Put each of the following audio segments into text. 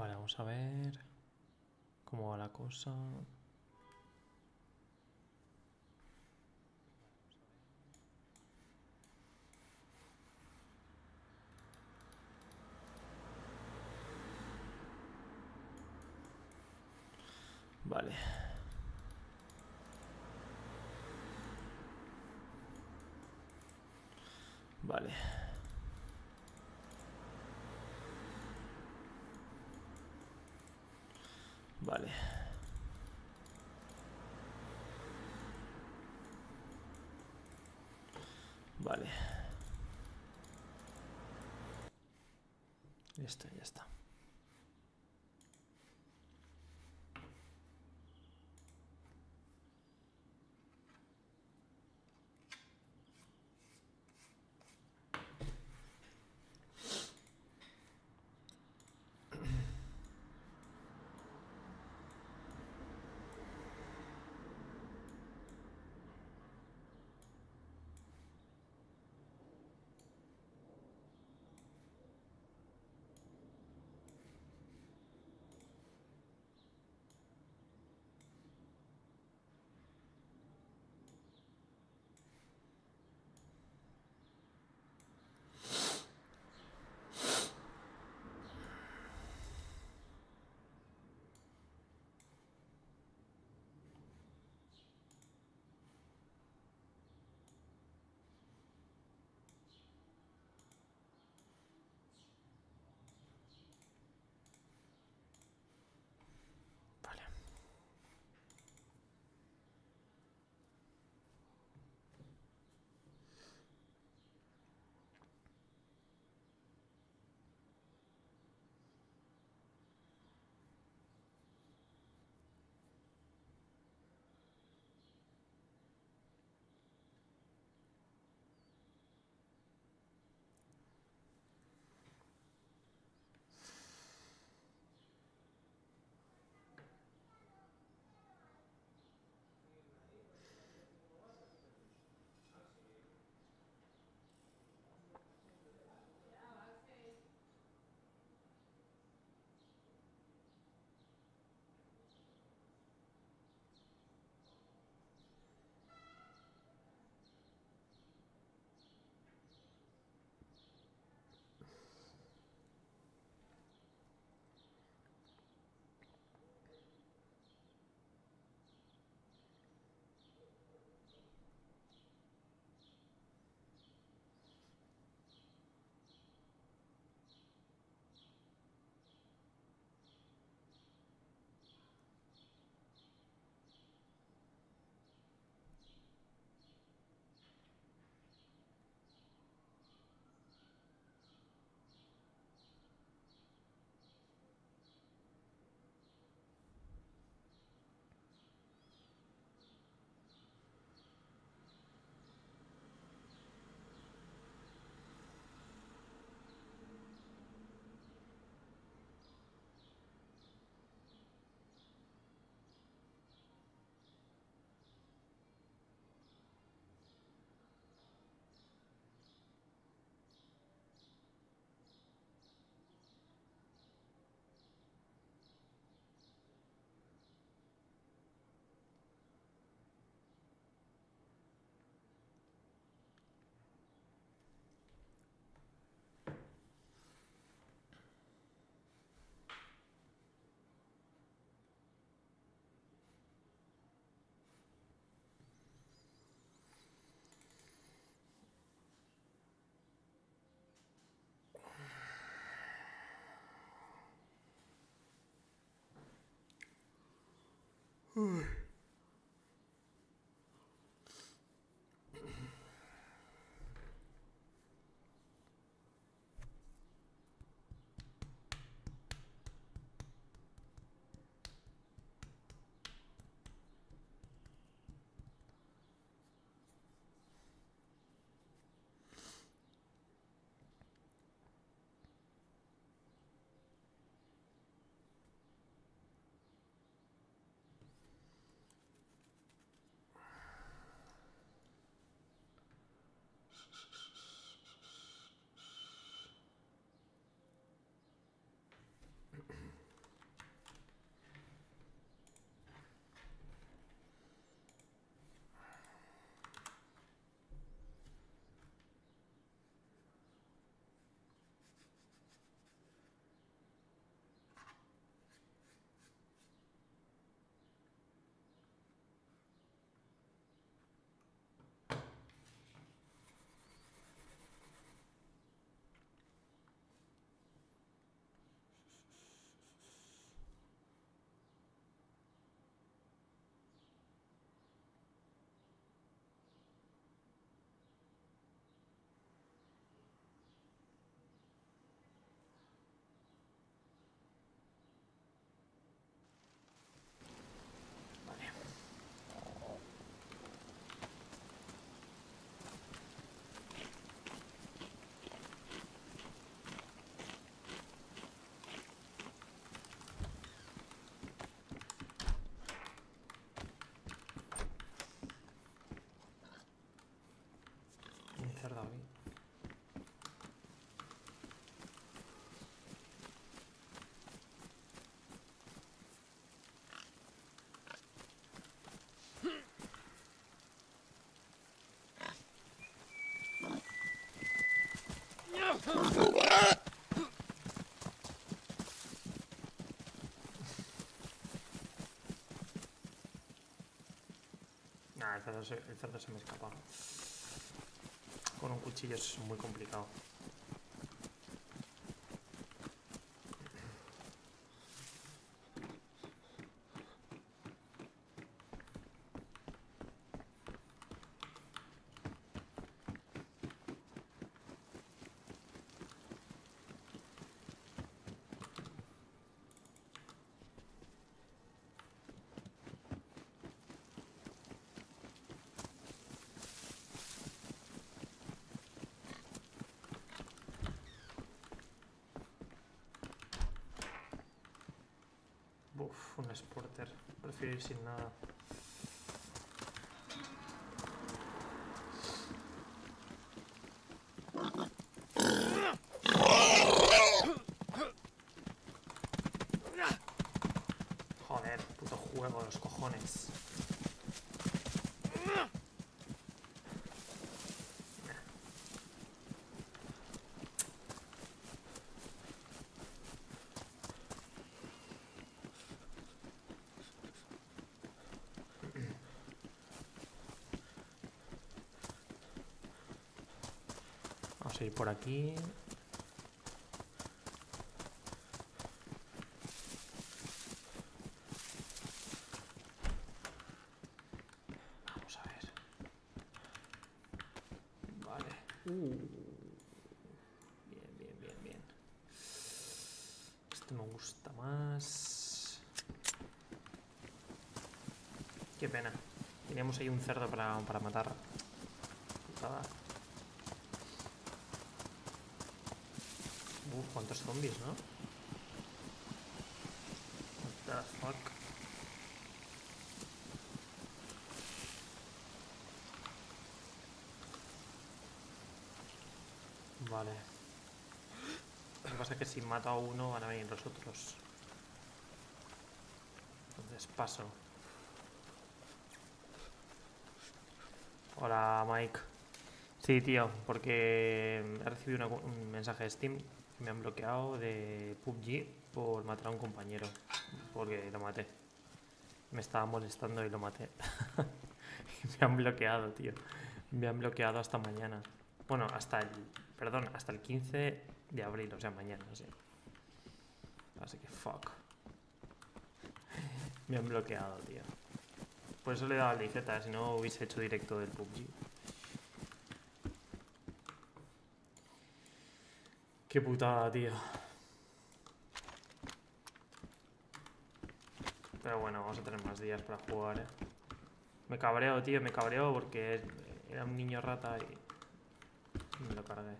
Vale, vamos a ver cómo va la cosa. Vale. Vale. Vale. Vale. Listo, ya está. el cerdo se me escapa. Con un cuchillo es muy complicado. Un exporter, prefiero ir sin nada. Joder, puto juego, los cojones. Ir por aquí. Vamos a ver. Vale. Bien, bien, bien, bien. Este me gusta más. Qué pena. Teníamos ahí un cerdo para matar. Nada. ¿Cuántos zombies, no? What the fuck? Vale. Lo que pasa es que si mato a uno van a venir los otros. Entonces paso. Hola, Mike. Sí, tío, porque he recibido un mensaje de Steam. Me han bloqueado de PUBG por matar a un compañero, porque lo maté. Me estaba molestando y lo maté. Me han bloqueado, tío. Me han bloqueado hasta mañana. Bueno, hasta el 15 de abril, o sea, mañana, sí. Así que fuck. Me han bloqueado, tío. Por eso le he dado a la liceta, si no hubiese hecho directo del PUBG. Qué putada, tío. Pero bueno, vamos a tener más días para jugar, eh. Me cabreo, tío, me cabreo porque era un niño rata y me lo cargué.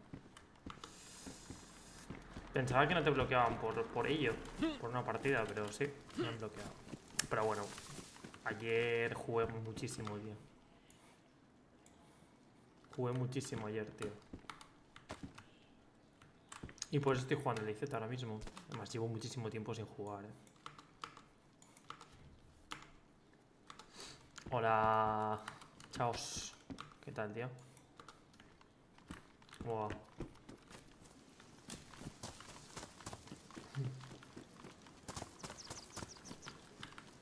Pensaba que no te bloqueaban por ello, por una partida, pero sí, me han bloqueado. Pero bueno, ayer jugué muchísimo, tío. Jugué muchísimo ayer, tío. Y por eso estoy jugando el DayZ ahora mismo. Además, llevo muchísimo tiempo sin jugar, eh. Hola. Chaos. ¿Qué tal, tío? Wow.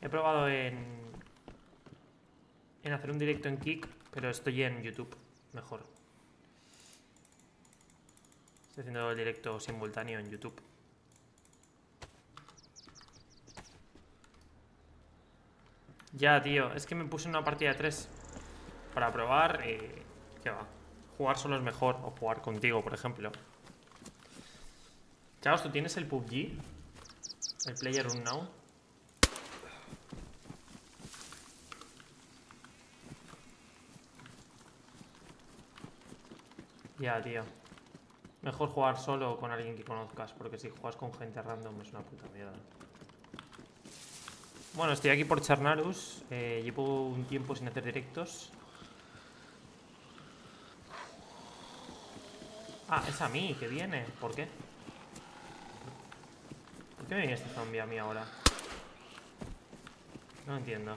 He probado en hacer un directo en Kick, pero estoy en YouTube. Mejor. Estoy haciendo el directo simultáneo en YouTube. Ya, tío, es que me puse una partida de 3 para probar y... ¿Qué va? Jugar solo es mejor, o jugar contigo, por ejemplo. Chavos, ¿tú tienes el PUBG? ¿El PlayerUnknown? Ya, tío. Mejor jugar solo o con alguien que conozcas, porque si juegas con gente random es una puta mierda. Bueno, estoy aquí por Chernarus. Llevo un tiempo sin hacer directos. Ah, es a mí que viene. ¿Por qué? ¿Por qué me viene este zombie a mí ahora? No entiendo.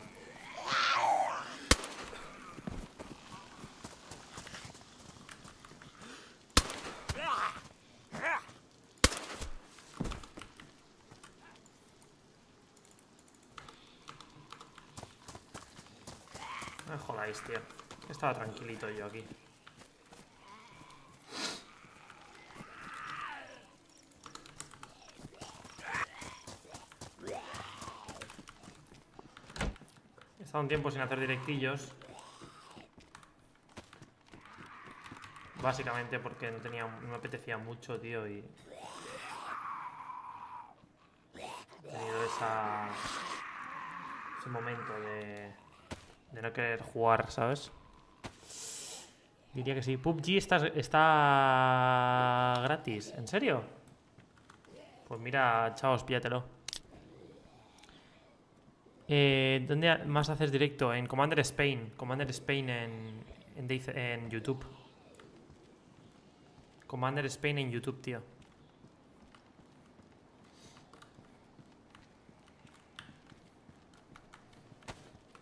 Me jodáis, tío. Estaba tranquilito yo aquí. He estado un tiempo sin hacer directillos. Básicamente porque no me apetecía mucho, tío, y... he tenido ese momento de no querer jugar, ¿sabes? Diría que sí. PUBG está gratis. ¿En serio? Pues mira, chavos, píllatelo. ¿Dónde más haces directo? En Komander Spain. Komander Spain en YouTube. Komander Spain en YouTube, tío.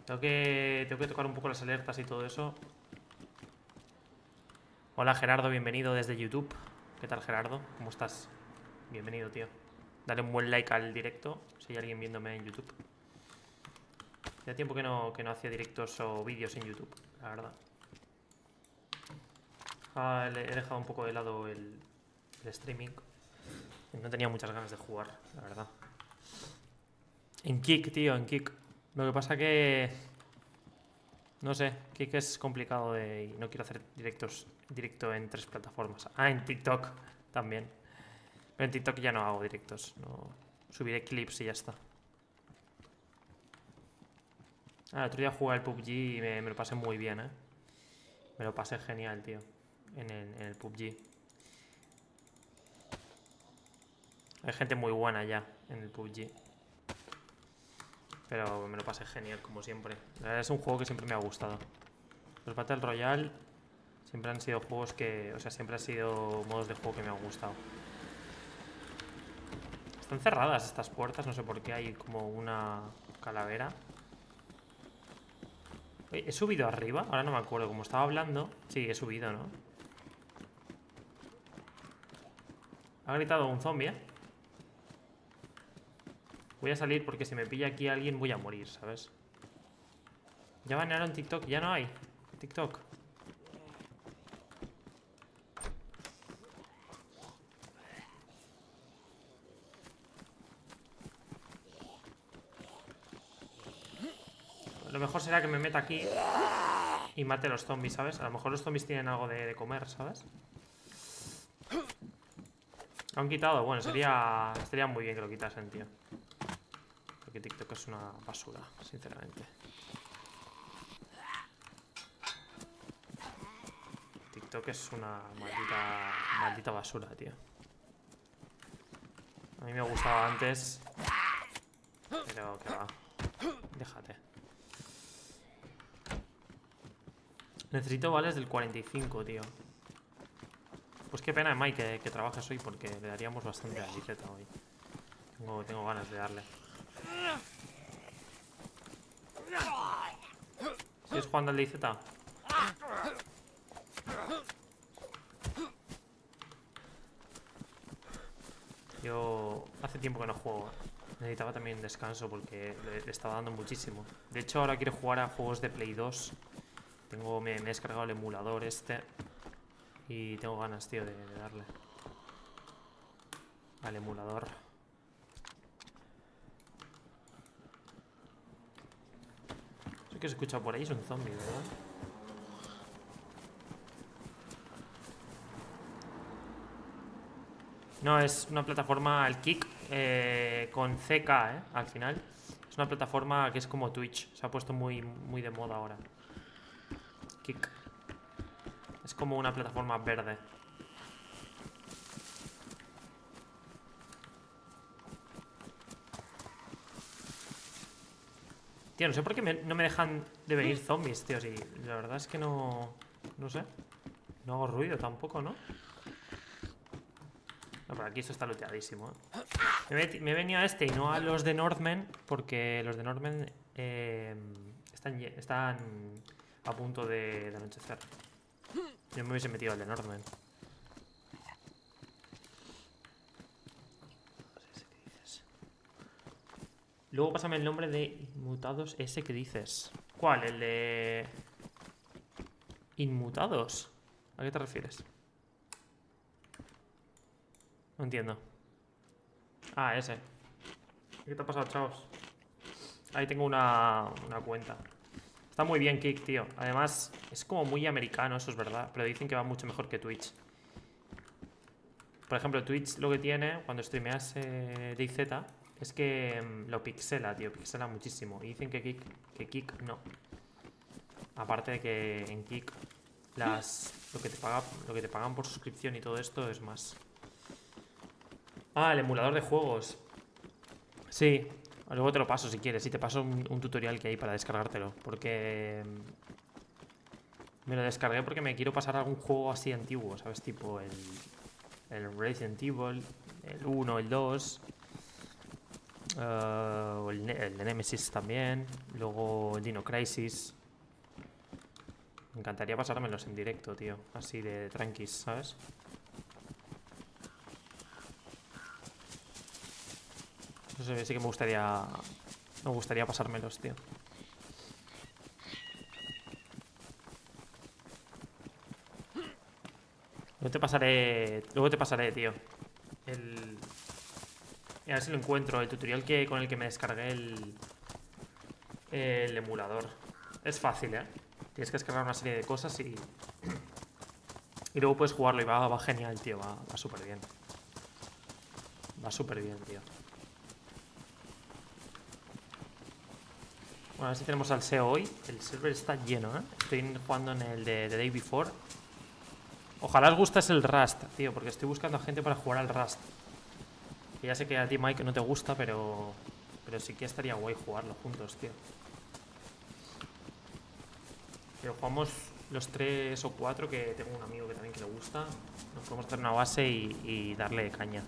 Tengo que tocar un poco las alertas y todo eso. Hola Gerardo, bienvenido desde YouTube. ¿Qué tal, Gerardo? ¿Cómo estás? Bienvenido, tío. Dale un buen like al directo si hay alguien viéndome en YouTube. Ya tiempo que no hacía directos o vídeos en YouTube, la verdad. He dejado un poco de lado el streaming. No tenía muchas ganas de jugar, la verdad. En Kick, tío, en Kick. Lo que pasa que... no sé, Kick es complicado y no quiero hacer directo en tres plataformas. Ah, en TikTok también. Pero en TikTok ya no hago directos. No. Subiré clips y ya está. Ah, el otro día jugué al PUBG y me lo pasé muy bien, ¿eh? Me lo pasé genial, tío. En el PUBG. Hay gente muy buena ya en el PUBG. Pero me lo pasé genial, como siempre. La verdad es un juego que siempre me ha gustado. Los Battle Royale siempre han sido juegos que... o sea, siempre han sido modos de juego que me han gustado. Están cerradas estas puertas, no sé por qué. Hay como una calavera. ¿He subido arriba? Ahora no me acuerdo. Como estaba hablando... sí, he subido, ¿no? Ha gritado un zombie, ¿eh? Voy a salir porque si me pilla aquí alguien voy a morir, ¿sabes? Ya banearon TikTok, ya no hay TikTok. Lo mejor será que me meta aquí y mate a los zombies, ¿sabes? A lo mejor los zombies tienen algo de comer, ¿sabes? Lo han quitado, bueno, estaría muy bien que lo quitasen, tío. Porque TikTok es una basura, sinceramente. TikTok es una maldita basura, tío. A mí me gustaba antes, pero que va. Déjate. Necesito vales del 45, tío. Pues qué pena, Mike, que trabajes hoy, porque le daríamos bastante a la bicicleta hoy. Tengo ganas de darle. ¿Sigues jugando al DayZ? Yo hace tiempo que no juego. Necesitaba también descanso porque le estaba dando muchísimo. De hecho ahora quiero jugar a juegos de Play 2. Me he descargado el emulador este. Y tengo ganas, tío, de darle al emulador. Que se escucha por ahí es un zombie, ¿verdad? No, es una plataforma, el Kick, con CK, al final. Es una plataforma que es como Twitch. Se ha puesto muy, muy de moda ahora. Kick. Es como una plataforma verde. Tío, no sé por qué no me dejan de venir zombies, tío. Si la verdad es que no sé. No hago ruido tampoco, ¿no? No, por aquí esto está looteadísimo, ¿eh? Me he venido a este y no a los de Nordmen, porque los de Nordmen están a punto de anochecer. Yo me hubiese metido al de Nordmen. Luego pásame el nombre de mutados ese que dices. ¿Cuál? El de... Inmutados. ¿A qué te refieres? No entiendo. Ah, ese. ¿Qué te ha pasado, chavos? Ahí tengo una cuenta. Está muy bien Kick, tío. Además, es como muy americano, eso es verdad. Pero dicen que va mucho mejor que Twitch. Por ejemplo, Twitch lo que tiene cuando streameas DayZ es que lo pixela, tío. Pixela muchísimo. Y dicen que Kick no. Aparte de que en Kick lo que te pagan por suscripción y todo esto es más. Ah, el emulador de juegos. Sí, luego te lo paso si quieres. Y te paso un tutorial que hay para descargártelo. Porque me lo descargué porque me quiero pasar a algún juego así antiguo, ¿sabes? Tipo el Resident Evil, el 1, el 2, el de Nemesis también. Luego el Dino Crisis. Me encantaría pasármelos en directo, tío. Así de tranquis, ¿sabes? No sé, sí que me gustaría pasármelos, tío. Luego te pasaré, tío. A ver si lo encuentro. El tutorial con el que me descargué el emulador. Es fácil, ¿eh? Tienes que descargar una serie de cosas y luego puedes jugarlo. Y va genial, tío. Va súper bien. Va súper bien, tío. Bueno, a ver si tenemos al SEO hoy. El server está lleno, ¿eh? Estoy jugando en el de The Day Before. Ojalá os gustes el Rust, tío, porque estoy buscando a gente para jugar al Rust. Y ya sé que a ti, Mike, no te gusta, pero sí que estaría guay jugarlo juntos, tío. Pero jugamos los 3 o 4, que tengo un amigo que también que le gusta. Nos podemos hacer una base y darle caña.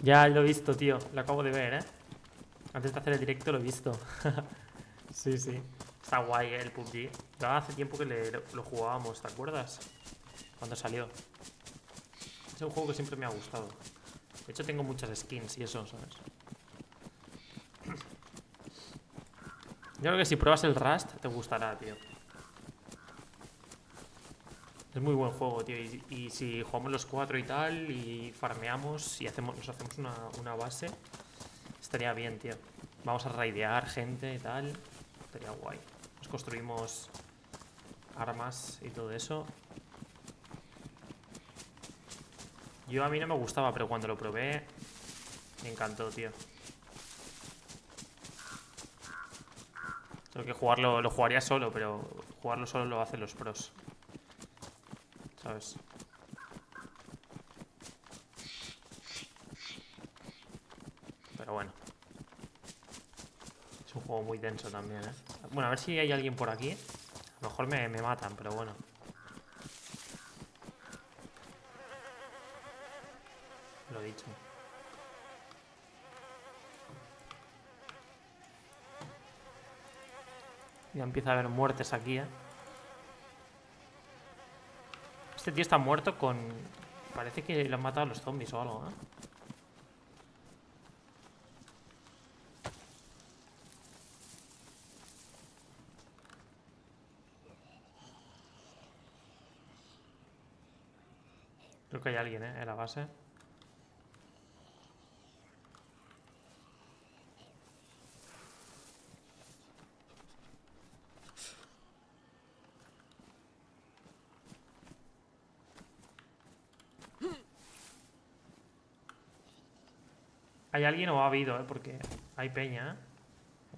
Ya lo he visto, tío. Lo acabo de ver, ¿eh? Antes de hacer el directo lo he visto. Sí, sí. Está guay, ¿eh? El PUBG. Ya hace tiempo que lo jugábamos, ¿te acuerdas? Cuando salió. Es un juego que siempre me ha gustado. De hecho tengo muchas skins y eso, ¿sabes? Yo creo que si pruebas el Rust te gustará, tío. Es muy buen juego, tío. Y si jugamos los 4 y tal, y farmeamos y nos hacemos una base... Estaría bien, tío. Vamos a raidear gente y tal. Estaría guay. Nos construimos armas y todo eso. Yo a mí no me gustaba, pero cuando lo probé, me encantó, tío. Solo que jugarlo, lo jugaría solo, pero jugarlo solo lo hacen los pros. ¿Sabes? Pero bueno. Es un juego muy denso también, ¿eh? Bueno, a ver si hay alguien por aquí. A lo mejor me matan, pero bueno. Lo dicho. Ya empieza a haber muertes aquí, ¿eh? Este tío está muerto con... Parece que lo han matado los zombies o algo, ¿eh? Creo que hay alguien, ¿eh? En la base. ¿Hay alguien o ha habido, eh? Porque hay peña,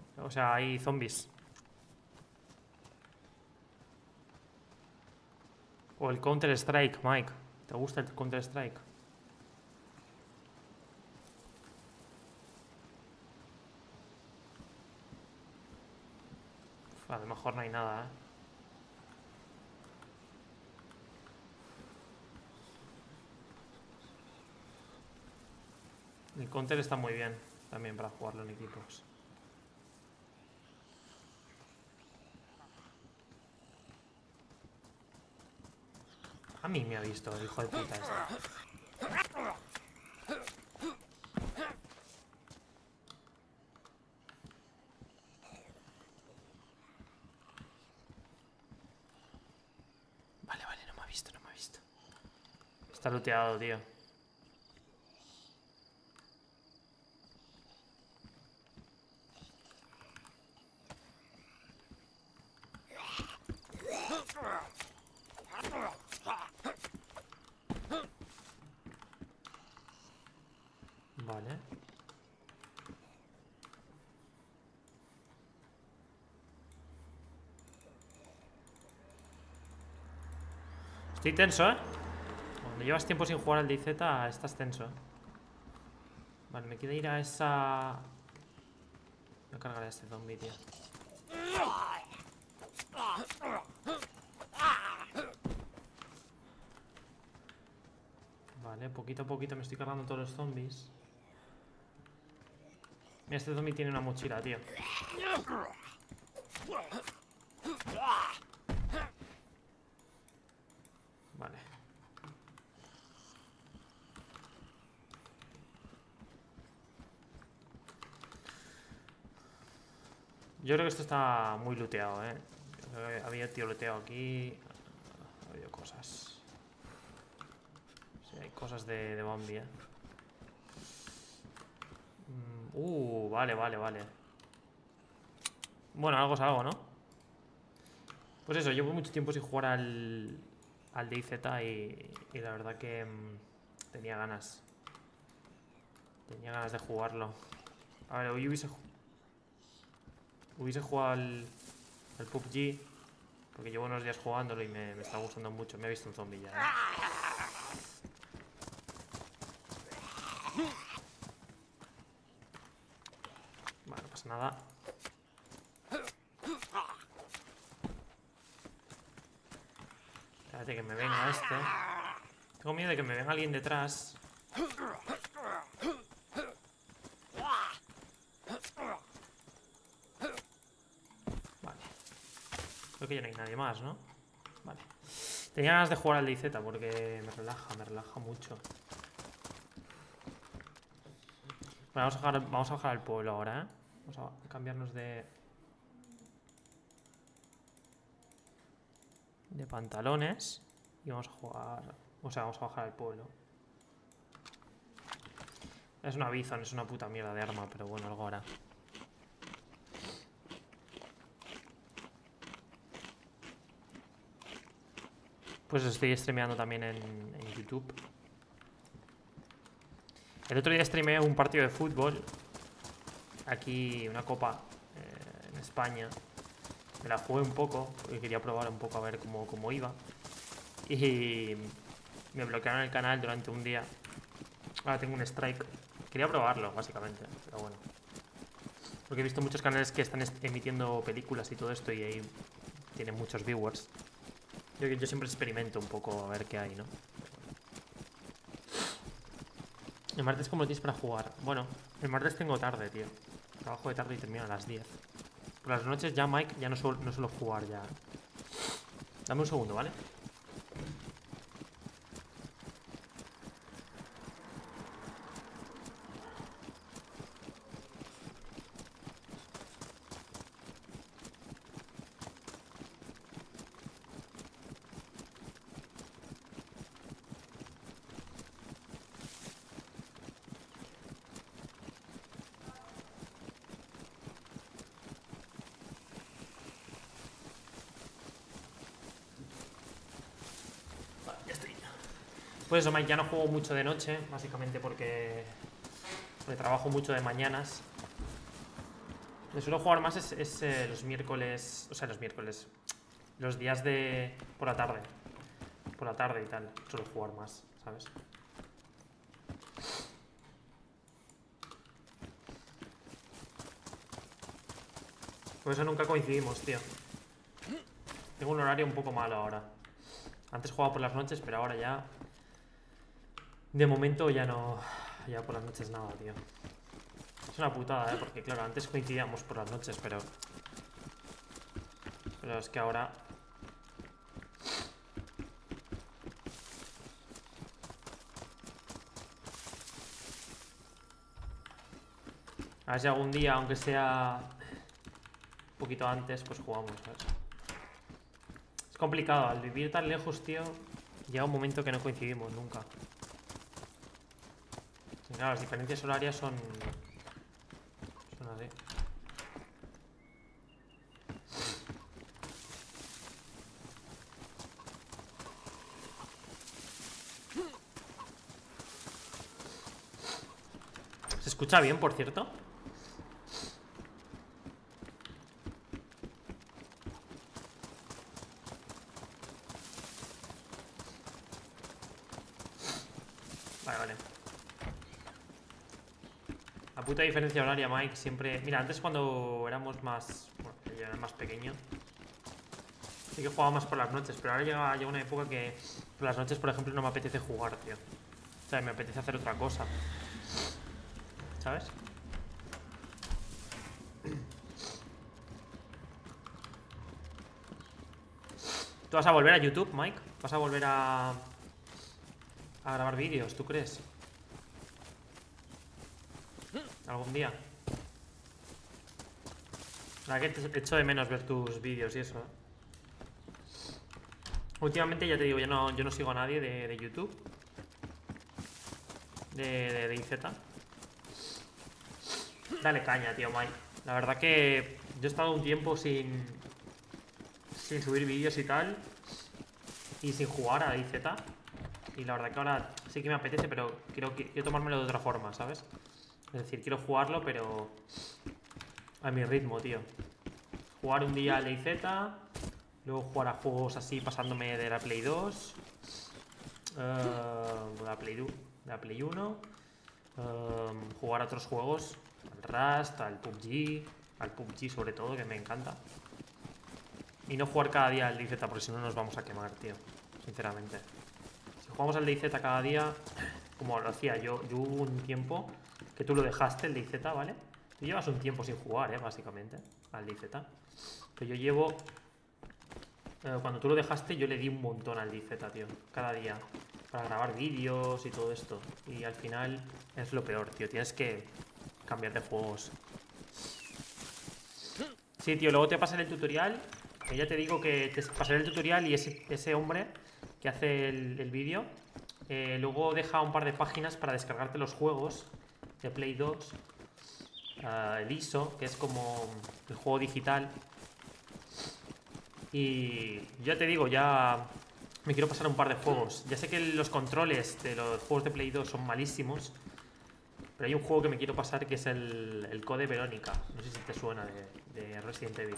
¿eh? O sea, hay zombies. O el Counter Strike, Mike. ¿Te gusta el Counter Strike? A lo mejor no hay nada, ¿eh? El Counter está muy bien también para jugarlo en equipos. A mí me ha visto el hijo de puta este. visto, no me ha visto. Está looteado, tío. Vale. Estoy tenso, ¿eh? Cuando llevas tiempo sin jugar al DayZ, estás tenso. Vale, me queda ir a esa... Voy a cargar a este zombie, tío. Vale, poquito a poquito me estoy cargando todos los zombies. Mira, este zombie tiene una mochila, tío. Vale. Yo creo que esto está muy looteado, eh. Había tío looteado aquí. Ha habido cosas. Sí, hay cosas de Bombi, eh. Vale, vale, vale. Bueno, algo es algo, ¿no? Pues eso, llevo mucho tiempo sin jugar al DayZ y la verdad que tenía ganas. Tenía ganas de jugarlo. A ver, hoy hubiese jugado al PUBG, porque llevo unos días jugándolo y me está gustando mucho. Me he visto un zombie ya, ¿eh? Vale, no pasa nada. Espérate que me venga este. Tengo miedo de que me venga alguien detrás. Vale. Creo que ya no hay nadie más, ¿no? Vale. Tenía ganas de jugar al DayZ porque me relaja mucho. Bueno, vamos a bajar al pueblo ahora, ¿eh? Vamos a cambiarnos de pantalones y vamos a jugar... O sea, vamos a bajar al pueblo. Es una Bizon, es una puta mierda de arma, pero bueno, algo hará. Pues estoy streameando también en YouTube. El otro día streameé un partido de fútbol. Aquí, una copa en España. Me la jugué un poco, porque quería probar un poco a ver cómo iba. Y me bloquearon el canal durante un día. Ahora tengo un strike. Quería probarlo, básicamente, pero bueno. Porque he visto muchos canales que están emitiendo películas y todo esto, y ahí tienen muchos viewers. Yo siempre experimento un poco a ver qué hay, ¿no? El martes, ¿cómo lo tienes para jugar? Bueno, el martes tengo tarde, tío. Trabajo de tarde y termino a las 10. Por las noches ya, Mike, ya no suelo jugar ya. Dame un segundo, ¿vale? Pues eso, Mike, ya no juego mucho de noche, básicamente porque trabajo mucho de mañanas. Lo suelo jugar más es los miércoles, o sea, los días de... por la tarde y tal, suelo jugar más, ¿sabes? Por eso nunca coincidimos, tío. Tengo un horario un poco malo ahora. Antes jugaba por las noches, pero ahora ya... De momento ya no... Ya por las noches nada, tío. Es una putada, ¿eh? Porque claro, antes coincidíamos por las noches, pero... Pero es que ahora... A ver si algún día, aunque sea... Un poquito antes, pues jugamos, ¿sabes? Es complicado, al vivir tan lejos, tío... Llega un momento que no coincidimos nunca. Y nada, las diferencias horarias son... son así. ¿Se escucha bien, por cierto? Puta diferencia horaria, Mike, siempre... Mira, antes cuando éramos más... Bueno, yo era más pequeño. Sí que jugaba más por las noches, pero ahora llega una época que... Por las noches, por ejemplo, no me apetece jugar, tío. O sea, me apetece hacer otra cosa. ¿Sabes? ¿Tú vas a volver a YouTube, Mike? ¿Vas a volver a grabar vídeos, tú crees? Algún día. La que te echo de menos ver tus vídeos y eso, ¿eh? Últimamente, ya te digo, yo no sigo a nadie de YouTube. De IZ. Dale caña, tío, Mike. La verdad que yo he estado un tiempo sin subir vídeos y tal. Y sin jugar a IZ. Y la verdad que ahora sí que me apetece, pero quiero tomármelo de otra forma, ¿sabes? Es decir, quiero jugarlo, pero a mi ritmo, tío. Jugar un día a DayZ, luego jugar a juegos así, pasándome de la Play 2, de la Play 1, jugar a otros juegos, al Rust, al PUBG sobre todo, que me encanta. Y no jugar cada día al DayZ, porque si no nos vamos a quemar, tío, sinceramente. Si jugamos al DayZ cada día, como lo hacía yo hubo un tiempo... Que tú lo dejaste, el DayZ, ¿vale? Tú llevas un tiempo sin jugar, básicamente, al DayZ. Que yo llevo... cuando tú lo dejaste, yo le di un montón al DayZ, tío. Cada día. Para grabar vídeos y todo esto. Y al final es lo peor, tío. Tienes que cambiar de juegos. Sí, tío, luego te pasaré el tutorial. Que ya te digo que te pasaré el tutorial y ese hombre que hace el vídeo... luego deja un par de páginas para descargarte los juegos... de Play 2, el ISO, que es como el juego digital. Y ya te digo, ya me quiero pasar un par de juegos. Ya sé que los controles de los juegos de Play 2 son malísimos, pero hay un juego que me quiero pasar que es el Code Veronica. No sé si te suena, de Resident Evil.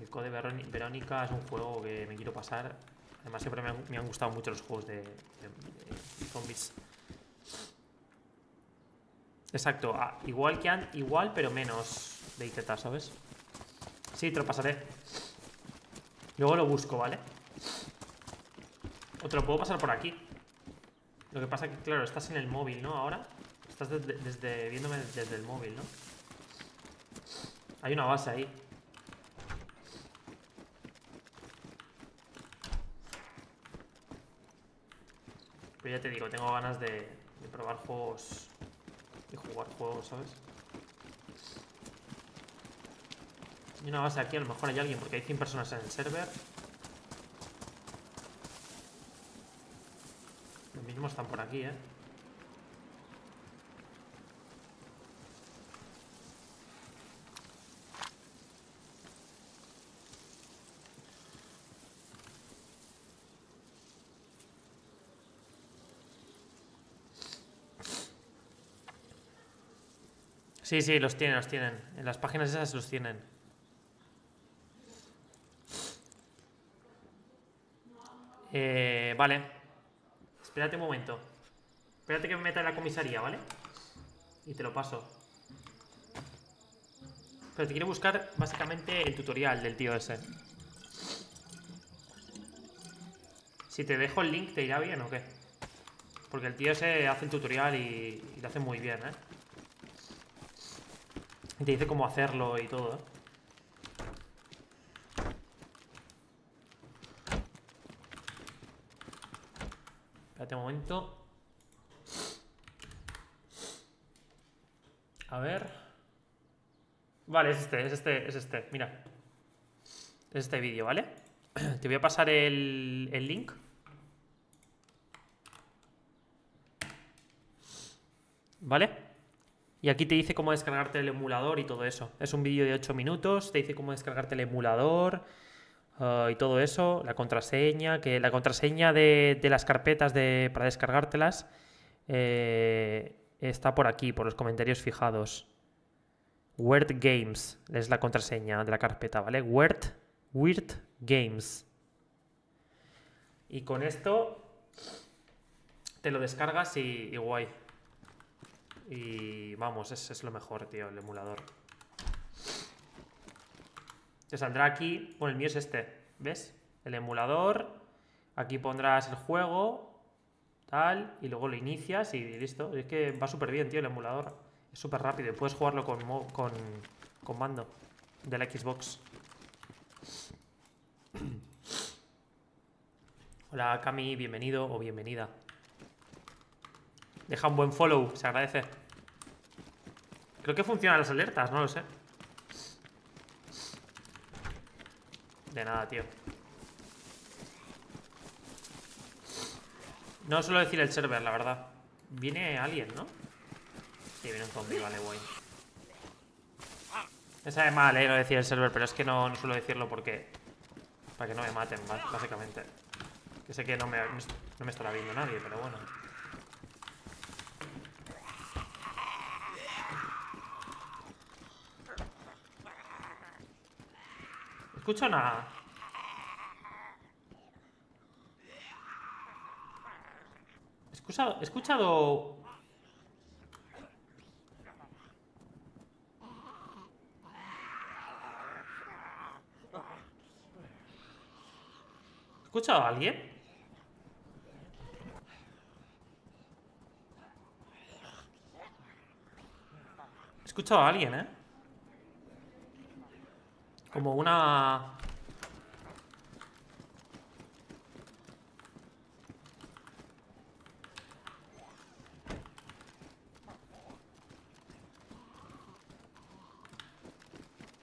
El Code Veronica es un juego que me quiero pasar. Además, siempre me han gustado mucho los juegos de zombies. Exacto, igual que igual pero menos de IZ, ¿sabes? Sí, te lo pasaré. Luego lo busco, ¿vale? O te lo puedo pasar por aquí. Lo que pasa es que, claro, estás en el móvil, ¿no? Ahora estás viéndome desde el móvil, ¿no? Hay una base ahí. Pero ya te digo, tengo ganas de probar juegos... y jugar juegos, ¿sabes? Y una base aquí, a lo mejor hay alguien, porque hay 100 personas en el server. Los mismos están por aquí, ¿eh? Sí, sí, los tienen. En las páginas esas los tienen. Vale. Espérate un momento. Espérate que me meta en la comisaría, ¿vale? Y te lo paso. Pero te quiero buscar básicamente el tutorial del tío ese. Si te dejo el link, ¿te irá bien o qué? Porque el tío ese hace el tutorial y lo hace muy bien, ¿eh? Y te dice cómo hacerlo y todo, ¿eh? Espérate un momento. A ver. Vale, es este. Mira. Es este vídeo, ¿vale? Te voy a pasar el link. ¿Vale? Y aquí te dice cómo descargarte el emulador y todo eso. Es un vídeo de 8 minutos, te dice cómo descargarte el emulador y todo eso. La contraseña, que la contraseña de las carpetas para descargártelas está por aquí, por los comentarios fijados. Weird Games es la contraseña de la carpeta, ¿vale? Weird Games. Y con esto te lo descargas y guay. Y vamos, es lo mejor, tío, el emulador. Te saldrá aquí... Bueno, el mío es este, ¿ves? El emulador. Aquí pondrás el juego, tal, y luego lo inicias y listo. Es que va súper bien, tío, el emulador. Es súper rápido y puedes jugarlo con mando de la Xbox. Hola Cami, bienvenido o bienvenida. Deja un buen follow, se agradece. Creo que funcionan las alertas, no lo sé. De nada, tío. No suelo decir el server, la verdad. Viene alguien, ¿no? Sí, viene un zombie, vale, guay. Me sabe mal, no decir el server, pero es que no suelo decirlo porque... Para que no me maten, básicamente. Que sé que no me estará viendo nadie, pero bueno. Escucho nada. He escuchado... ¿He escuchado a alguien? He escuchado a alguien, ¿eh? Como una...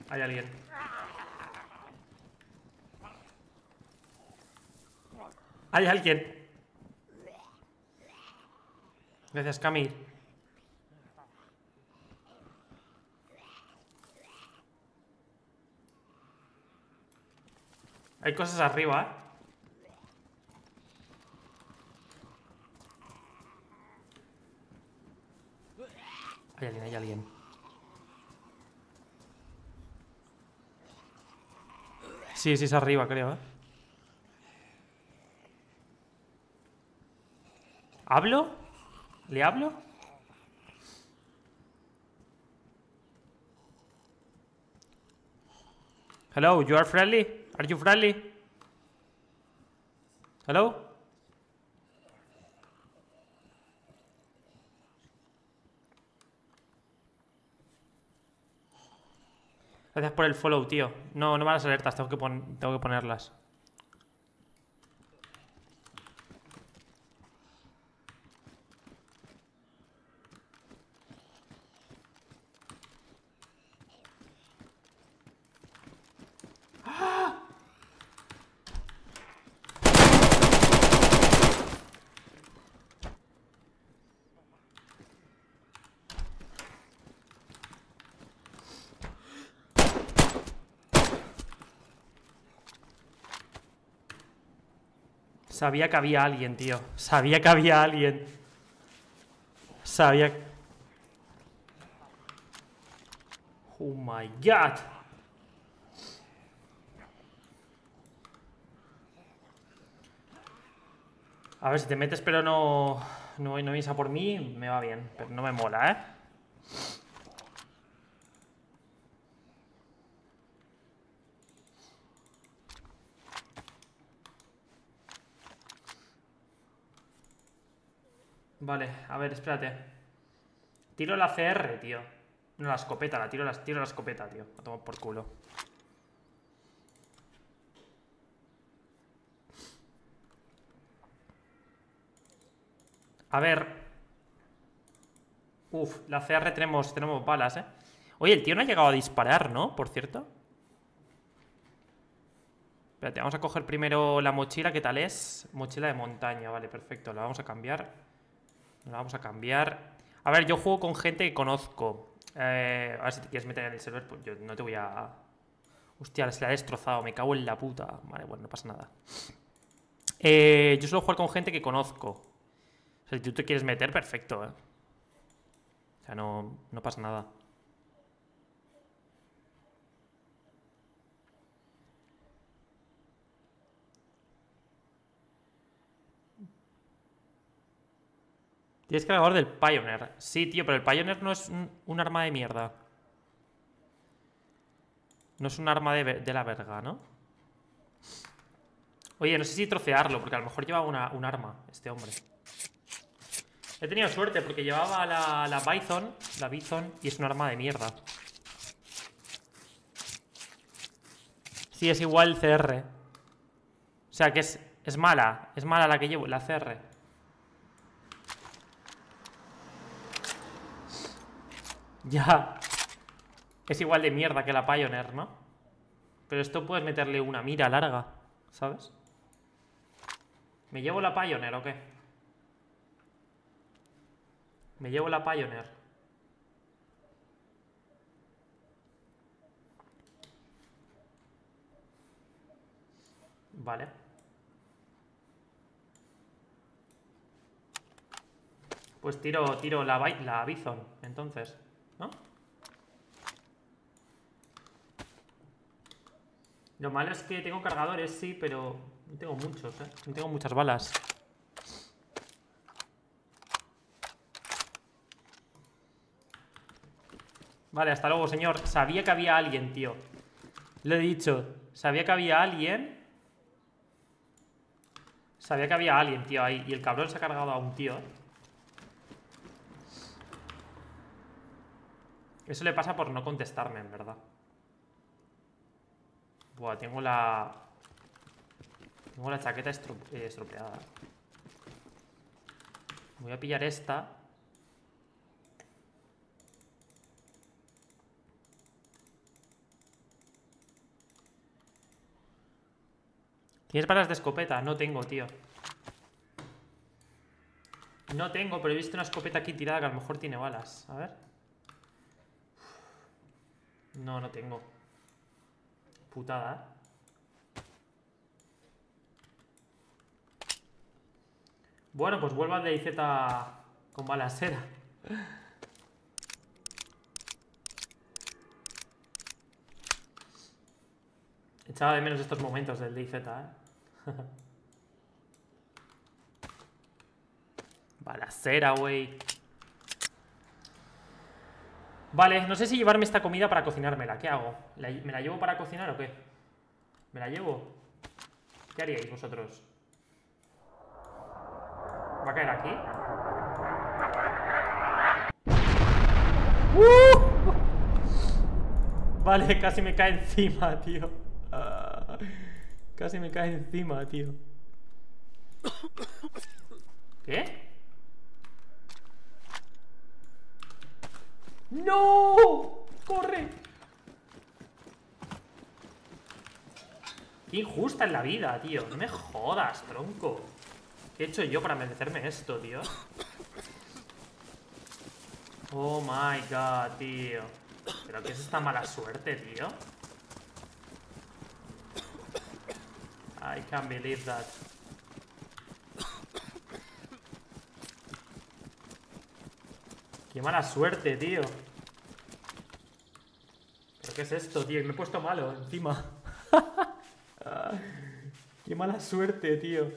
Hay alguien. Hay alguien. Gracias, Camille. Hay cosas arriba, ¿eh? Hay alguien, hay alguien. Sí, sí, es arriba, creo, ¿eh? ¿Hablo? ¿Le hablo? Hello, you are friendly? Are you friendly? Hello? Gracias por el follow, tío. No van las alertas, tengo que ponerlas. Sabía que había alguien, tío. Sabía que había alguien. Sabía... Oh my God. A ver, si te metes pero no vienes a por mí, me va bien. Pero no me mola, ¿eh? Vale, a ver, espérate. Tiro la CR, tío. No, la escopeta, tiro la escopeta, tío. La tomo por culo. A ver. Uf, la CR tenemos balas, ¿eh? Oye, el tío no ha llegado a disparar, ¿no? Por cierto. Espérate, vamos a coger primero la mochila, ¿qué tal es? Mochila de montaña, vale, perfecto. La vamos a cambiar. A ver, yo juego con gente que conozco. A ver, si te quieres meter en el server, pues yo no te voy a... Hostia, se la ha destrozado, me cago en la puta. Vale, bueno, no pasa nada. Yo suelo jugar con gente que conozco. O sea, si tú te quieres meter, perfecto, ¿eh? O sea, no pasa nada. Tienes cargador del Pioneer. Sí, tío, pero el Pioneer no es un arma de mierda. No es un arma de la verga, ¿no? Oye, no sé si trocearlo, porque a lo mejor llevaba un arma este hombre. He tenido suerte, porque llevaba la Bizon, y es un arma de mierda. Sí, es igual CR. O sea, que es mala. Es mala la que llevo, la CR. Ya. Es igual de mierda que la Pioneer, ¿no? Pero esto puedes meterle una mira larga, ¿sabes? ¿Me llevo la Pioneer o qué? Me llevo la Pioneer. Vale. Pues tiro la Bizon, entonces. ¿No? Lo malo es que tengo cargadores, sí, pero no tengo muchos, ¿eh? No tengo muchas balas. Vale, hasta luego, señor. Sabía que había alguien, tío. Lo he dicho. Sabía que había alguien. Sabía que había alguien, tío, ahí. Y el cabrón se ha cargado a un tío, ¿eh? Eso le pasa por no contestarme, en verdad. Buah, tengo la... Tengo la chaqueta estropeada. Voy a pillar esta. ¿Tienes balas de escopeta? No tengo, tío. No tengo, pero he visto una escopeta aquí tirada que a lo mejor tiene balas. A ver... No, no tengo. Putada, ¿eh? Bueno, pues vuelvo al DayZ con balacera. Echaba de menos estos momentos del DayZ, ¿eh? Balacera, güey. Vale, no sé si llevarme esta comida para cocinármela. ¿Qué hago? ¿Me la llevo para cocinar o qué? ¿Me la llevo? ¿Qué haríais vosotros? ¿Va a caer aquí? Vale, casi me cae encima, tío. Casi me cae encima, tío. ¿Qué? ¡No! ¡Corre! ¡Qué injusta es la vida, tío! No me jodas, tronco. ¿Qué he hecho yo para merecerme esto, tío? Oh my god, tío. ¿Pero qué es esta mala suerte, tío? I can't believe that. ¡Qué mala suerte, tío! ¿Pero qué es esto, tío? Me he puesto malo encima. ¡Qué mala suerte, tío!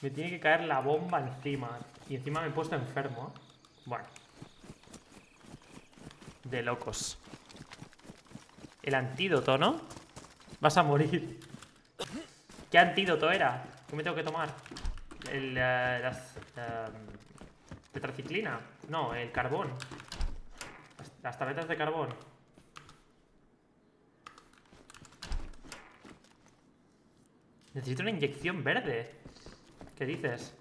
Me tiene que caer la bomba encima. Y encima me he puesto enfermo. Bueno. De locos. El antídoto, ¿no? Vas a morir. ¿Qué antídoto era? ¿Qué me tengo que tomar? Tetraciclina. No, el carbón. Las tabletas de carbón. Necesito una inyección verde. ¿Qué dices?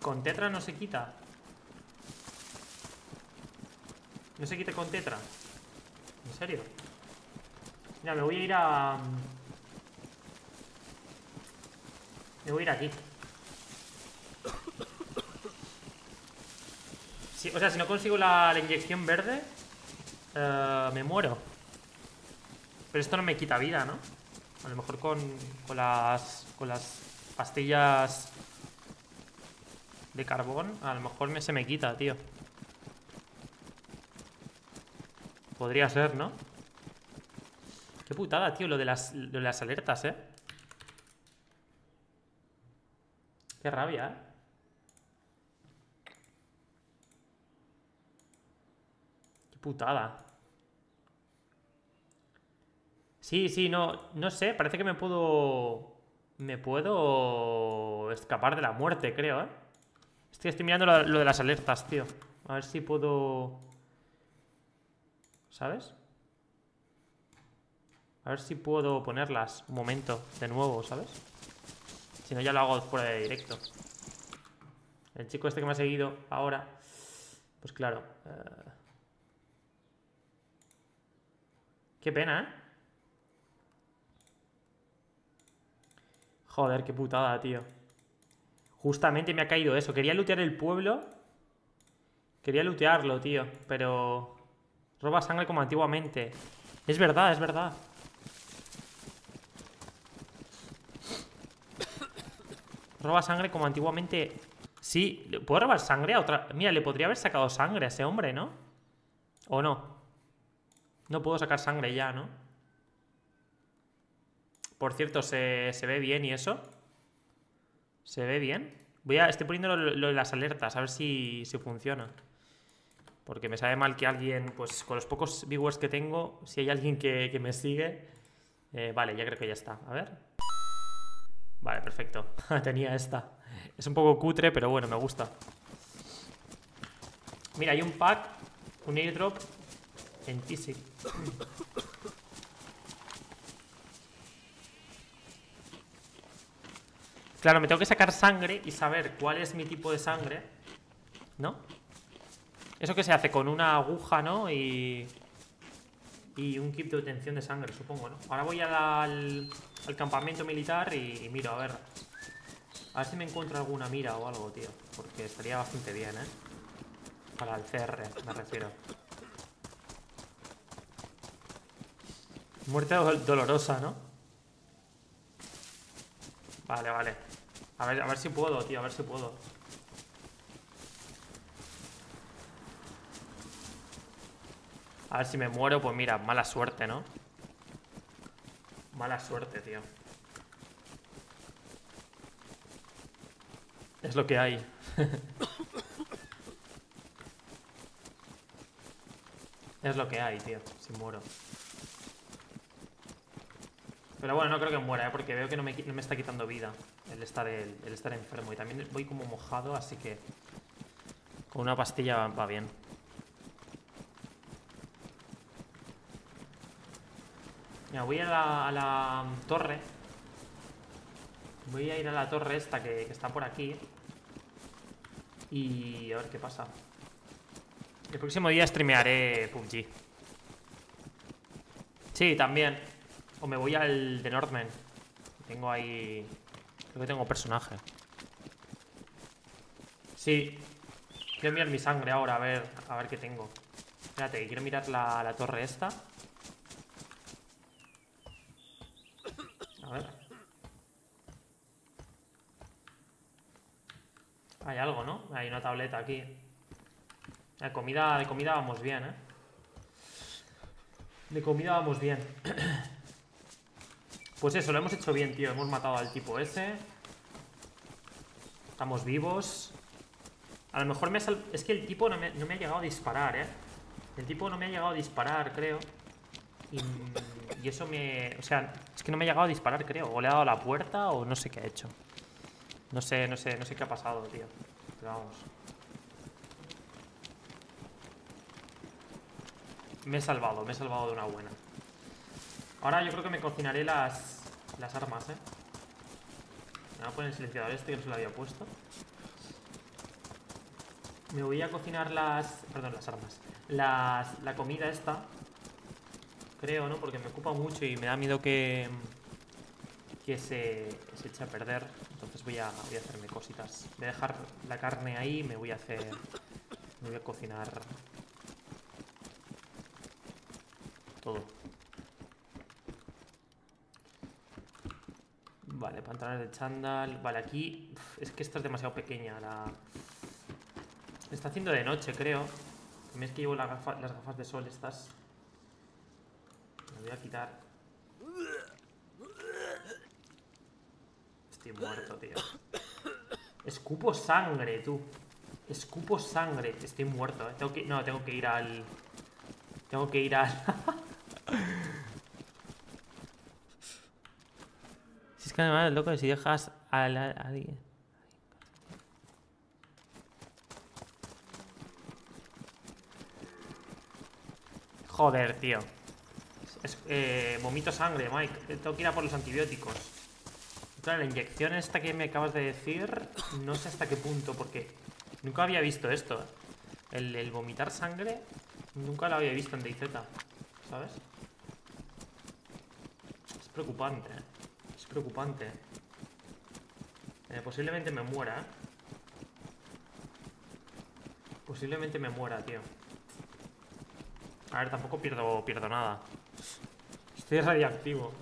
Con tetra no se quita. No se quita con tetra. ¿En serio? Mira, me voy a ir a... Me voy a ir aquí. Si, o sea, si no consigo la inyección verde, me muero. Pero esto no me quita vida, ¿no? A lo mejor con las pastillas de carbón, a lo mejor se me quita, tío. Podría ser, ¿no? Qué putada, tío, lo de las alertas, ¿eh? Qué rabia, ¿eh? Qué putada. Sí, sí, no sé. Parece que me puedo escapar de la muerte, creo, ¿eh? Estoy mirando lo de las alertas, tío. A ver si puedo... ¿Sabes? A ver si puedo ponerlas un momento de nuevo, ¿sabes? Si no, ya lo hago fuera de directo. El chico este que me ha seguido ahora... Pues claro... Qué pena, ¿eh? Joder, qué putada, tío. Justamente me ha caído eso. Quería lootear el pueblo. Quería lootearlo, tío. Pero... Roba sangre como antiguamente. Es verdad, es verdad. Roba sangre como antiguamente. Sí, ¿puedo robar sangre a otra? Mira, le podría haber sacado sangre a ese hombre, ¿no? ¿O no? No puedo sacar sangre ya, ¿no? Por cierto, ¿se ve bien y eso? ¿Se ve bien? Estoy poniendo las alertas, a ver si funciona. Porque me sabe mal que alguien, pues con los pocos viewers que tengo, si hay alguien que me sigue... vale, ya creo que ya está. A ver. Vale, perfecto. Tenía esta. Es un poco cutre, pero bueno, me gusta. Mira, hay un pack, un airdrop en Tisic. Claro, me tengo que sacar sangre y saber cuál es mi tipo de sangre, ¿no? Eso que se hace con una aguja, ¿no? Y un kit de obtención de sangre, supongo, ¿no? Ahora voy al campamento militar y miro, a ver si me encuentro alguna mira o algo, tío. Porque estaría bastante bien, ¿eh? Para el CR, me refiero. Muerte dolorosa, ¿no? Vale, vale. A ver si puedo, tío, a ver si puedo. A ver si me muero, pues mira, mala suerte, ¿no? Mala suerte, tío. Es lo que hay. Es lo que hay, tío, si muero. Pero bueno, no creo que muera, ¿eh? Porque veo que no me está quitando vida el estar enfermo. Y también voy como mojado, así que con una pastilla va bien. Mira, voy a la torre. Voy a ir a la torre esta que está por aquí. Y a ver qué pasa. El próximo día streamearé PUBG. Sí, también. O me voy al de Nordmen. Tengo ahí... Creo que tengo personaje. Sí. Quiero mirar mi sangre ahora, a ver qué tengo. Espérate, quiero mirar la torre esta. A ver. Hay algo, ¿no? Hay una tableta aquí. De comida vamos bien, ¿eh? De comida vamos bien. Pues eso, lo hemos hecho bien, tío. Hemos matado al tipo ese. Estamos vivos. A lo mejor es que el tipo no me ha llegado a disparar, ¿eh? El tipo no me ha llegado a disparar, creo. Y eso me... O sea, es que no me ha llegado a disparar, creo. O le ha dado a la puerta o no sé qué ha hecho. No sé qué ha pasado, tío. Pero vamos. Me he salvado de una buena. Ahora yo creo que me cocinaré las armas, ¿eh? Me voy a poner el silenciador este que no se lo había puesto. Me voy a cocinar las armas. La comida esta. Creo, ¿no? Porque me ocupa mucho y me da miedo que se eche a perder. Entonces voy a hacerme cositas. Voy a dejar la carne ahí y me voy a hacer Me voy a cocinar todo. Vale, pantalones de chándal. Vale, aquí... Es que esta es demasiado pequeña. Está haciendo de noche, creo. También es que llevo las gafas de sol estas. Me voy a quitar. Estoy muerto, tío. Escupo sangre, tú. Escupo sangre. Estoy muerto, ¿eh? Tengo que... No, tengo que ir al... Tengo que ir al... Si es que además, loco, si dejas a alguien... Joder, tío. Vomito sangre, Mike. Tengo que ir a por los antibióticos. Claro, la inyección esta que me acabas de decir, no sé hasta qué punto, porque nunca había visto esto. El vomitar sangre, nunca lo había visto en DayZ, ¿sabes? Es preocupante, ¿eh? Es preocupante. Posiblemente me muera, ¿eh? Posiblemente me muera, tío. A ver, tampoco pierdo nada. Estoy radiactivo.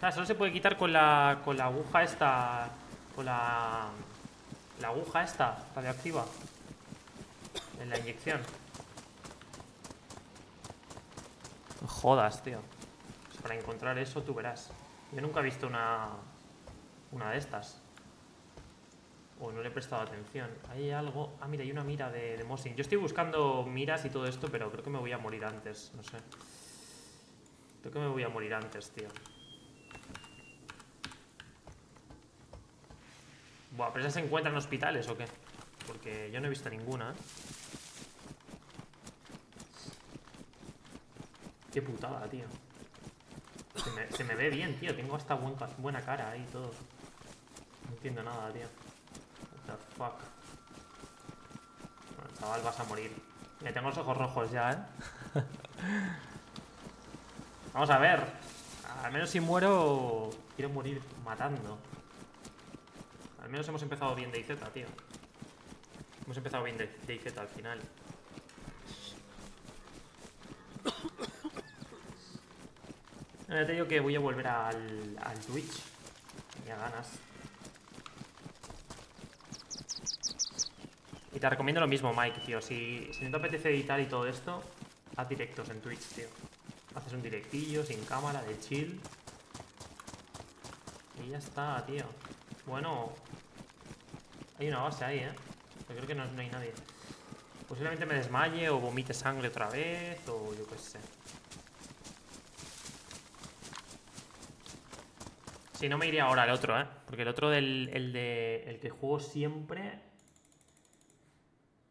Claro, solo se puede quitar con la aguja esta. Con la aguja esta radioactiva. En la inyección. No jodas, tío. Pues para encontrar eso tú verás. Yo nunca he visto una de estas. O no le he prestado atención. Hay algo... Ah, mira, hay una mira de Mosin. Yo estoy buscando miras y todo esto, pero creo que me voy a morir antes. No sé. Creo que me voy a morir antes, tío. Buah, pero esas se encuentran en hospitales o qué. Porque yo no he visto ninguna, ¿eh? Qué putada, tío. Se me ve bien, tío. Tengo hasta buena cara ahí y todo. No entiendo nada, tío. What the fuck. Bueno, chaval, vas a morir. Me tengo los ojos rojos ya, ¿eh? Vamos a ver. Al menos si muero, quiero morir matando. Al menos hemos empezado bien DayZ, tío. Hemos empezado bien DayZ al final. Ahora te digo que voy a volver al Twitch. Tenía ganas. Y te recomiendo lo mismo, Mike, tío. Si no te apetece editar y todo esto, haz directos en Twitch, tío. Haces un directillo, sin cámara, de chill. Y ya está, tío. Bueno, hay una base ahí, ¿eh? Yo creo que no hay nadie. Posiblemente me desmaye o vomite sangre otra vez o yo qué sé. Sí, no me iré ahora al otro, ¿eh? Porque el otro el que juego siempre...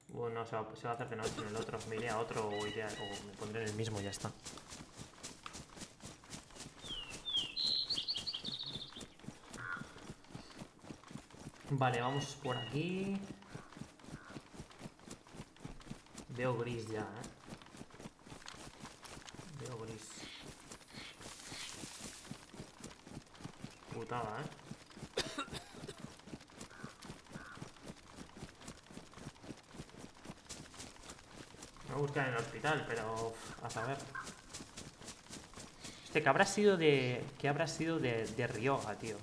Bueno, se va a hacer de noche en el otro. Me iré a otro o me pondré en el mismo y ya está. Vale, vamos por aquí. Veo gris ya, ¿eh? Veo gris. Putada, ¿eh? Me voy a buscar en el hospital, pero... a saber. Este, que habrá sido de... Que habrá sido de Rioja, tío.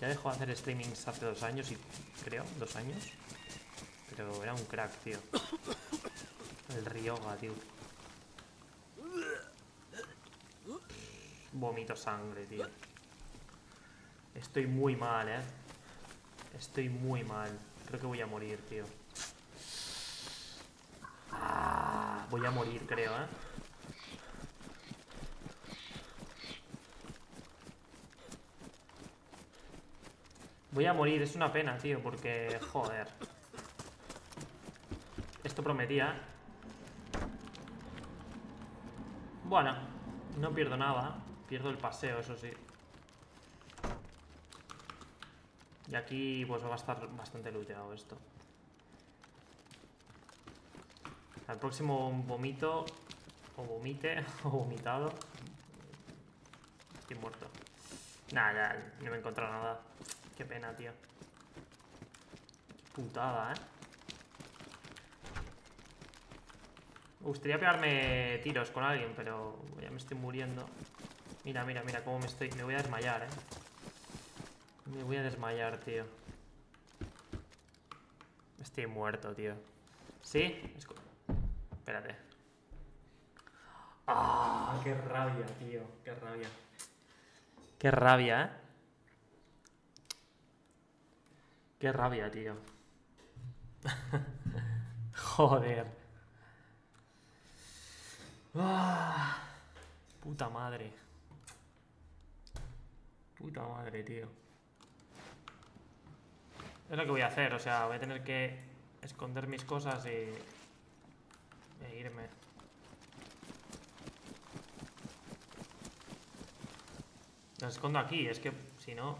Ya dejó de hacer streamings hace 2 años, y creo, 2 años. Pero era un crack, tío. El Ryoga, tío. Vomito sangre, tío. Estoy muy mal, ¿eh? Estoy muy mal. Creo que voy a morir, tío. Ah, voy a morir, creo, ¿eh? Voy a morir, es una pena, tío, porque... Joder. Esto prometía. Bueno, no pierdo nada. Pierdo el paseo, eso sí. Y aquí, pues, va a estar bastante looteado esto. Al próximo vomito... O vomite, o vomitado... Estoy muerto. Nada, no me he encontrado nada. Qué pena, tío. Qué putada, ¿eh? Me gustaría pegarme tiros con alguien, pero ya me estoy muriendo. Mira, mira, mira cómo me estoy. Me voy a desmayar, Me voy a desmayar, tío. Estoy muerto, tío. ¿Sí? Espérate. ¡Ah! ¡Qué rabia, tío! ¡Qué rabia! ¡Qué rabia, ¡Qué rabia, tío! Joder. ¡Ah! Puta madre. Puta madre, tío. Es lo que voy a hacer, o sea, voy a tener que esconder mis cosas e irme. Las escondo aquí, es que si no...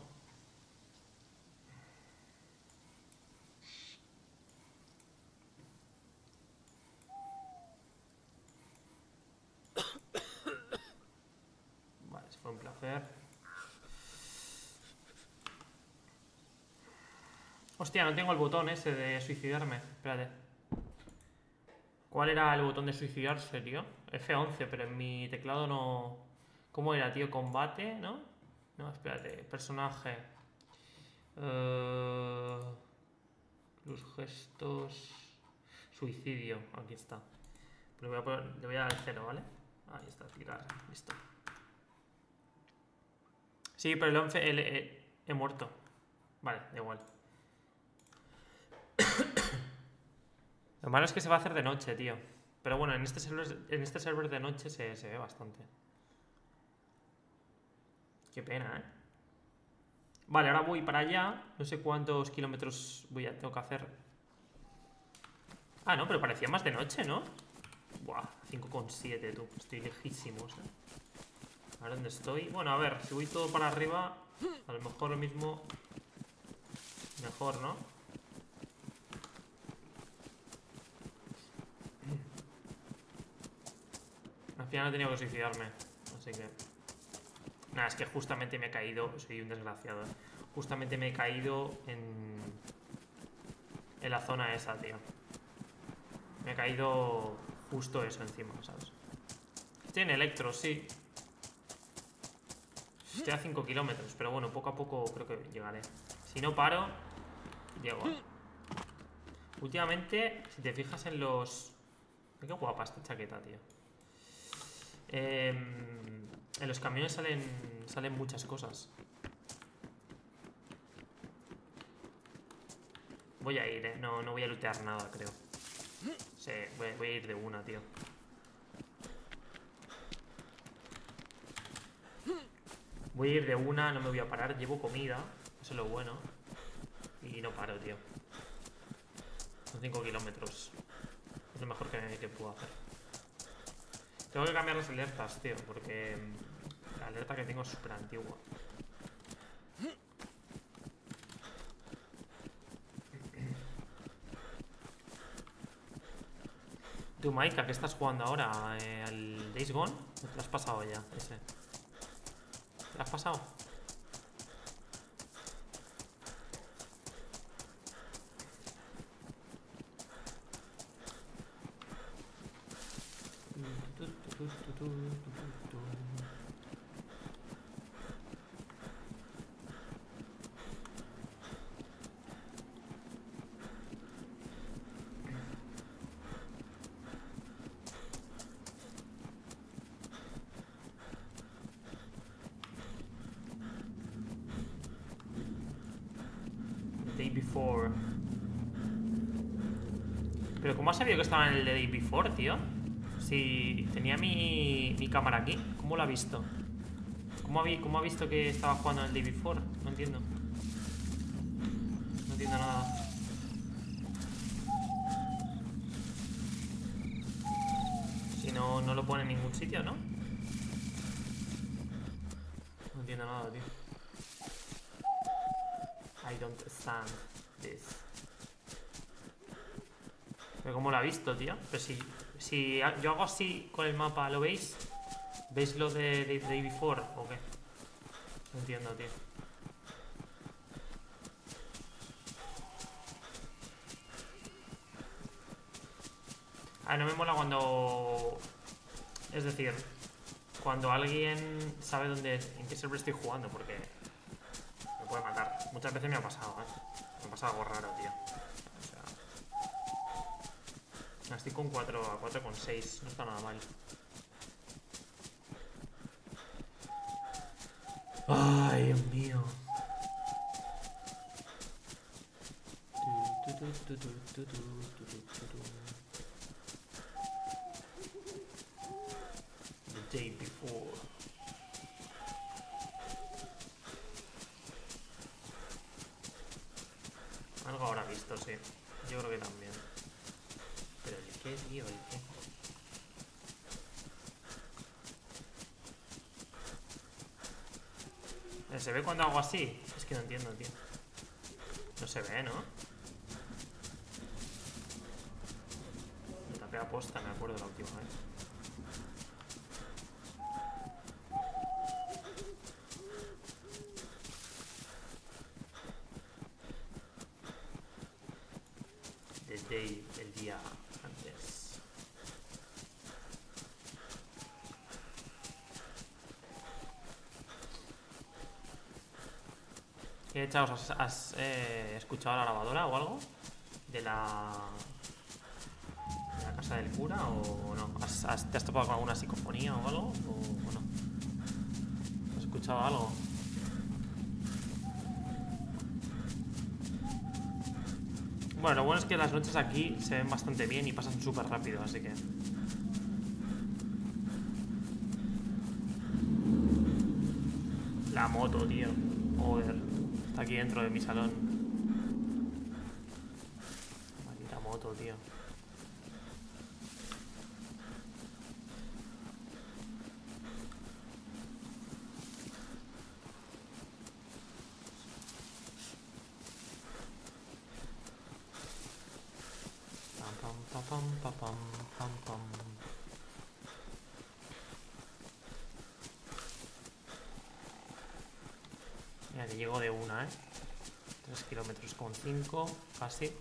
Vale, fue un placer. Hostia, no tengo el botón ese de suicidarme. Espérate. ¿Cuál era el botón de suicidarse, tío? F11, pero en mi teclado no... ¿Cómo era, tío? Combate, ¿no? No, espérate, personaje. Los gestos. Suicidio, aquí está. Le voy a poner, le voy a dar el 0, ¿vale? Ahí está, tirar, listo. Sí, pero el 11 he muerto. Vale, da igual. Lo malo es que se va a hacer de noche, tío. Pero bueno, en este server de noche se ve bastante. Qué pena, ¿eh? Vale, ahora voy para allá. No sé cuántos kilómetros tengo que hacer. Ah, no, pero parecía más de noche, ¿no? Buah, 5,7, tú. Estoy lejísimos, ¿eh? A ver dónde estoy. Bueno, a ver, si voy todo para arriba, a lo mejor lo mismo. Mejor, ¿no? Al final he tenido que suicidarme, así que... Nada, es que justamente me he caído. Soy un desgraciado. Justamente me he caído en la zona esa, tío. Me he caído justo eso encima, ¿sabes? Estoy en electro, sí. Estoy a 5 kilómetros, pero bueno, poco a poco creo que llegaré. Si no paro, llego. Últimamente, si te fijas en los... Qué guapa esta chaqueta, tío. En los camiones salen muchas cosas. Voy a ir, no voy a lootear nada, creo. Sí, voy a ir de una, tío. Voy a ir de una, no me voy a parar. Llevo comida, eso es lo bueno. Y no paro, tío. Son 5 kilómetros. Es lo mejor que puedo hacer. Tengo que cambiar las alertas, tío, porque la alerta que tengo es súper antigua. Tú, Maika, ¿qué estás jugando ahora? ¿Al Days Gone? ¿Te has pasado ya? Ese. ¿Te has pasado? The Day Before. Pero ¿cómo has sabido que estaba en el The Day Before, tío? Si tenía mi cámara aquí. ¿Cómo lo ha visto? ¿Cómo ha visto que estaba jugando en el Day Before? No entiendo. No entiendo nada. Si no lo pone en ningún sitio, ¿no? No entiendo nada, tío. I don't understand this. Pero ¿cómo lo ha visto, tío? Pues sí. Si yo hago así con el mapa, ¿lo veis? ¿Veis lo de Day Before o qué? No entiendo, tío. no me mola cuando... Es decir, cuando alguien sabe dónde, en qué server estoy jugando, porque me puede matar. Muchas veces me ha pasado, ¿eh? Me ha pasado algo raro, tío. O sea, estoy con 4,6. No está nada mal. Ay, Dios mío. The Day Before. Algo habrá visto, sí. Yo creo que también. Pero ¿el qué, tío? ¿El qué? ¿Se ve cuando hago así? Es que no entiendo, tío. No se ve, ¿no? Me tapé a posta, me acuerdo la última vez. El día antes. Chavos, ¿has escuchado la grabadora o algo? ¿De la casa del cura o no? ¿Te has topado con alguna psicofonía o algo? ¿O no? ¿Has escuchado algo? Bueno, lo bueno es que las noches aquí se ven bastante bien y pasan súper rápido, así que... La moto, tío. Joder. Está aquí dentro de mi salón. Maldita moto, tío. Mira que llego de una, ¿eh? 3,5 kilómetros, casi.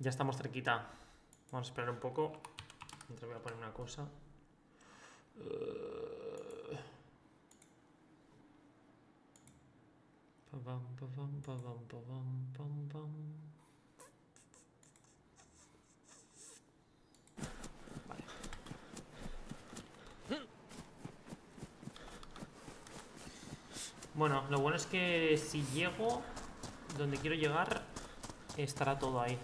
Ya estamos cerquita. Vamos a esperar un poco. Mientras voy a poner una cosa. Vale. Bueno, lo bueno es que si llego donde quiero llegar, estará todo ahí.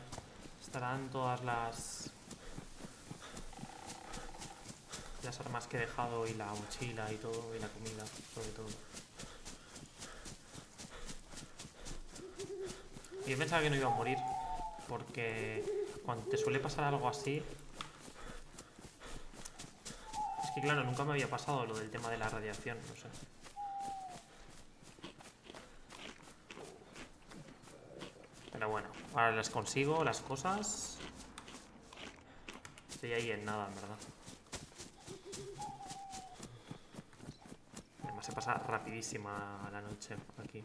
Estarán todas las armas que he dejado y la mochila y todo, y la comida, sobre todo. Y yo pensaba que no iba a morir, porque cuando te suele pasar algo así... Es que claro, nunca me había pasado lo del tema de la radiación, no sé. Pero bueno, ahora las consigo, las cosas. Estoy ahí en nada, en verdad. Además se pasa rapidísima la noche aquí.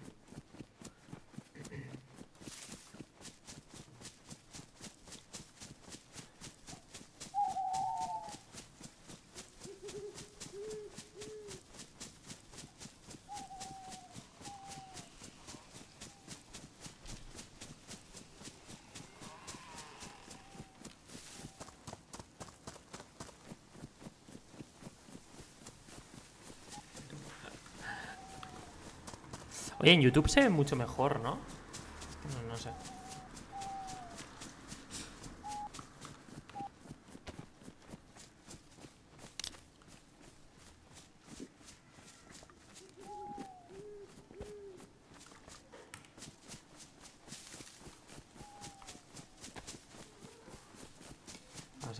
Oye, en YouTube se ve mucho mejor, ¿no? No sé.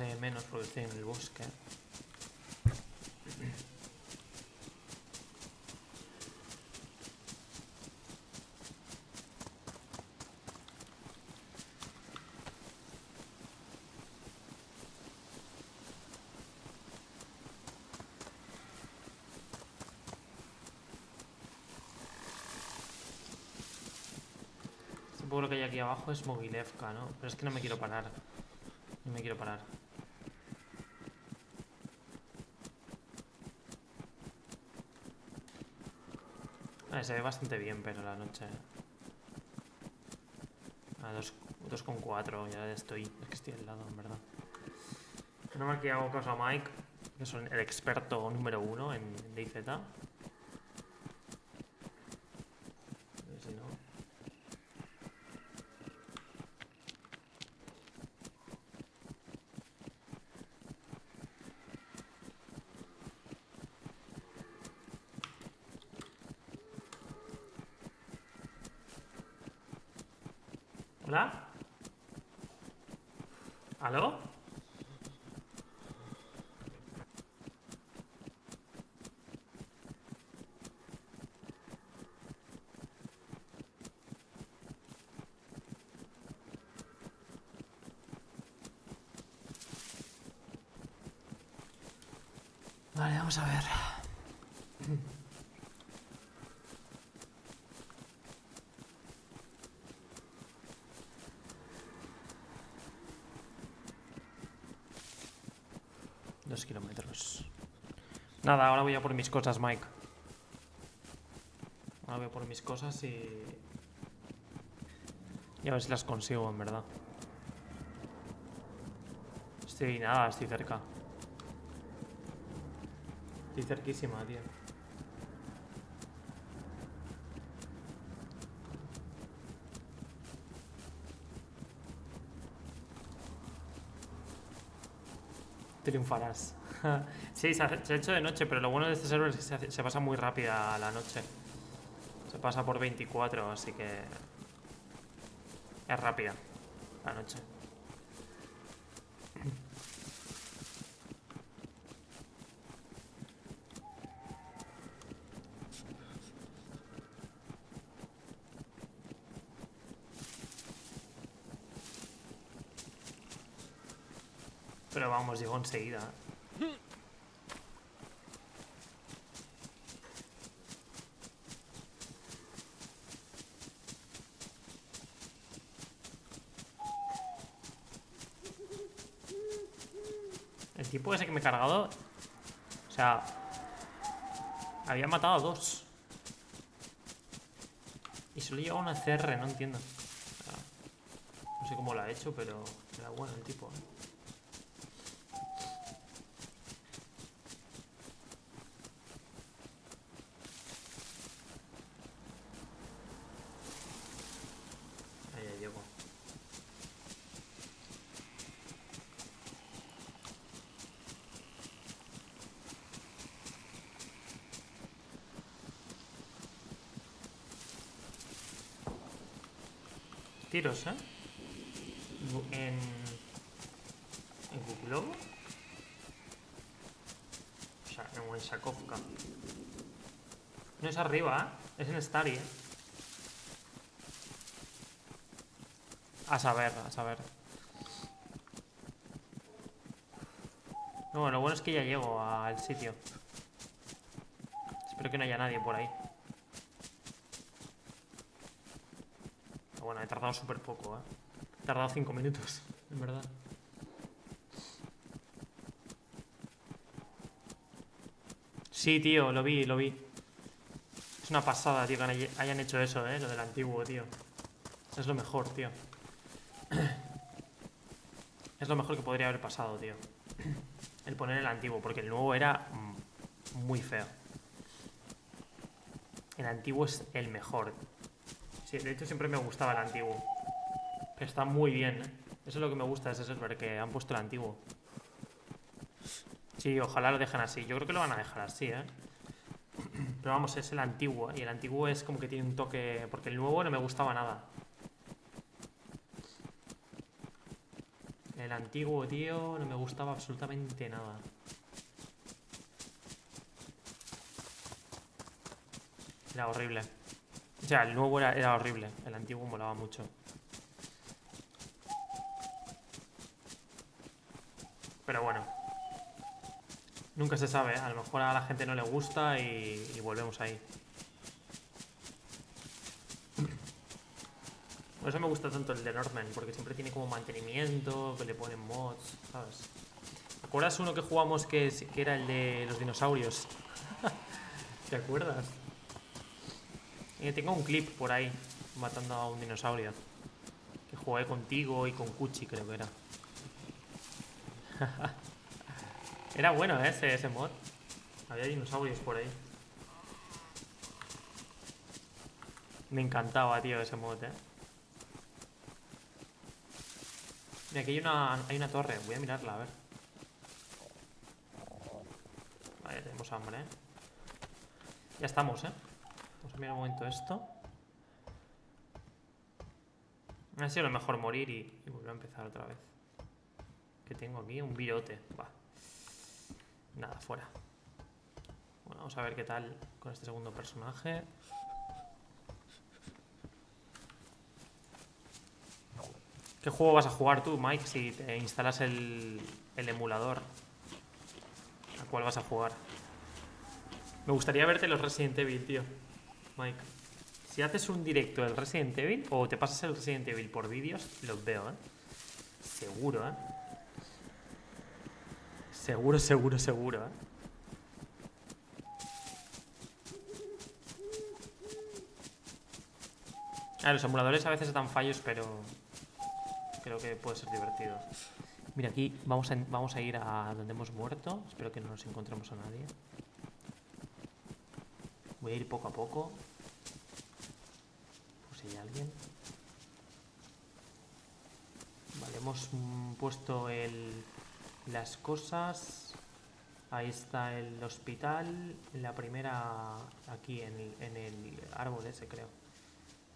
hay menos porque estoy en el bosque. Lo que hay aquí abajo es Mogilevka, ¿no? Pero es que no me quiero parar. No me quiero parar. Vale, se ve bastante bien, pero la noche... A 2,4, ya estoy... Es que estoy al lado, en verdad. No me aquí hago caso a Mike, que es el experto número 1 en DayZ. Vale, vamos a ver. Dos kilómetros. Nada, ahora voy a por mis cosas, Mike. Ahora voy a por mis cosas y a ver si las consigo, en verdad. Estoy... nada, estoy cerca. Estoy cerquísima, tío. Triunfarás. Sí, se ha hecho de noche, pero lo bueno de este server es que se pasa muy rápida la noche. Se pasa por 24, así que... Es rápida la noche. Pero vamos, llegó enseguida. El tipo ese que me he cargado... O sea... Había matado a 2. Y solo llevaba una CR, no entiendo. O sea, no sé cómo lo ha hecho, pero... Era bueno el tipo, ¿eh? Tiros, ¿eh? En Kukulovo. O sea, en Wensakovka. No es arriba, ¿eh? Es en Stary, ¿eh? A saber, a saber. No, lo bueno es que ya llego al sitio. Espero que no haya nadie por ahí. Bueno, he tardado súper poco, ¿eh? He tardado 5 minutos, en verdad. Sí, tío, lo vi, lo vi. Es una pasada, tío, que hayan hecho eso, ¿eh? Lo del antiguo, tío. Es lo mejor, tío. Es lo mejor que podría haber pasado, tío. El poner el antiguo, porque el nuevo era muy feo. El antiguo es el mejor. Sí, de hecho siempre me gustaba el antiguo. Pero está muy bien, ¿eh? Eso es lo que me gusta de ese server, que han puesto el antiguo. Sí, ojalá lo dejen así. Yo creo que lo van a dejar así, ¿eh? Pero vamos, es el antiguo. Y el antiguo es como que tiene un toque... Porque el nuevo no me gustaba nada. El antiguo, tío, no me gustaba absolutamente nada. Era horrible. O sea, el nuevo era horrible. El antiguo molaba mucho. Pero bueno, nunca se sabe. A lo mejor a la gente no le gusta y volvemos ahí. Por eso me gusta tanto el de Nordmen, porque siempre tiene como mantenimiento, que le ponen mods, ¿sabes? ¿Te acuerdas uno que jugamos que era el de los dinosaurios? ¿Te acuerdas? Tengo un clip por ahí, matando a un dinosaurio. Que jugué contigo y con Kuchi, creo que era. Era bueno, ¿eh? Ese mod. Había dinosaurios por ahí. Me encantaba, tío, ese mod, ¿eh? Mira, aquí hay una torre. Voy a mirarla, a ver. Vale, tenemos hambre, ¿eh? Ya estamos, ¿eh? Vamos a mirar un momento esto. Ha sido lo mejor morir y volver a empezar otra vez. Que tengo aquí un virote. Va. Nada, fuera. Bueno, vamos a ver qué tal con este segundo personaje. ¿Qué juego vas a jugar tú, Mike, si te instalas el emulador? ¿A cuál vas a jugar? Me gustaría verte los Resident Evil, tío. Mike, si haces un directo del Resident Evil o te pasas el Resident Evil por vídeos, los veo, ¿eh? Seguro, ¿eh? Seguro, seguro, seguro, ¿eh? Ah, los emuladores a veces dan fallos, pero... creo que puede ser divertido. Mira, aquí vamos a ir a donde hemos muerto. Espero que no nos encontremos a nadie. Voy a ir poco a poco. Por si hay alguien. Vale, hemos puesto las cosas. Ahí está el hospital. La primera aquí en el árbol ese, creo.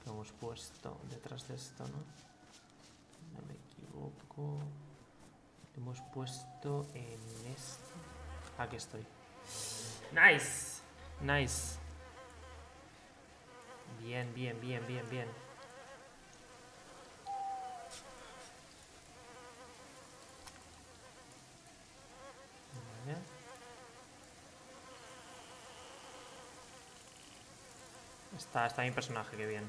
Lo hemos puesto detrás de esto, ¿no? No me equivoco. Lo hemos puesto en este. Aquí estoy. ¡Nice! ¡Nice! Bien, bien, bien, bien, bien. Vale. Está mi personaje, qué bien.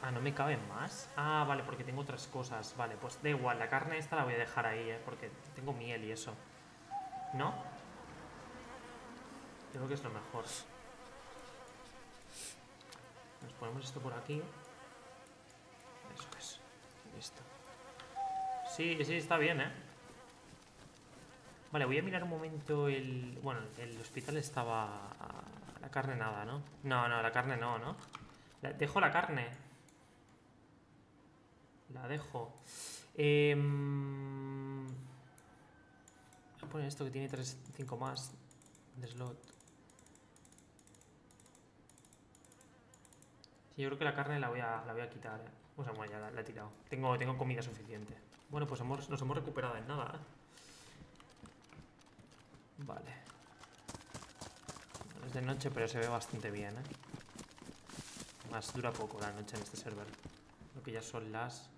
Ah, ¿no me caben más? Ah, vale, porque tengo otras cosas. Vale, pues da igual, la carne esta la voy a dejar ahí, ¿eh? Porque tengo miel y eso. ¿No? Creo que es lo mejor. Nos ponemos esto por aquí. Eso es. Listo. Sí, sí, está bien, ¿eh? Vale, voy a mirar un momento el... Bueno, el hospital estaba... La carne nada, ¿no? No, no, la carne no, ¿no? Dejo la carne. La dejo. Voy a poner esto que tiene 5 más de slot. Sí, yo creo que la carne la voy a quitar. O sea, bueno, ya la he tirado. Tengo comida suficiente. Bueno, pues nos hemos recuperado en nada, ¿eh? Vale. Es de noche, pero se ve bastante bien, ¿eh? Más dura poco la noche en este server. Lo que ya son las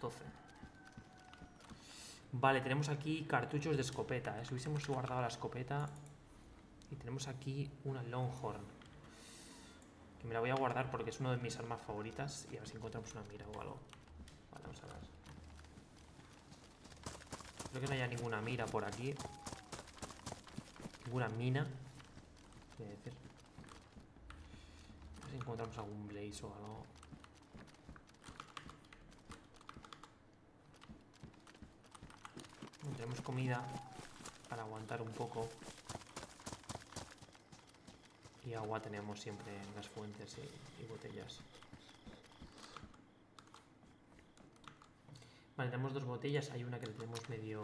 12. Vale, tenemos aquí cartuchos de escopeta, ¿eh? Si hubiésemos guardado la escopeta. Y tenemos aquí una Longhorn, que me la voy a guardar porque es una de mis armas favoritas. Y a ver si encontramos una mira o algo. Vale, vamos a ver. Creo que no haya ninguna mira por aquí. Ninguna mina, voy a decir. Si encontramos algún blaze o algo. Tenemos comida para aguantar un poco. Y agua tenemos siempre en las fuentes y botellas. Vale, tenemos 2 botellas. Hay una que la tenemos medio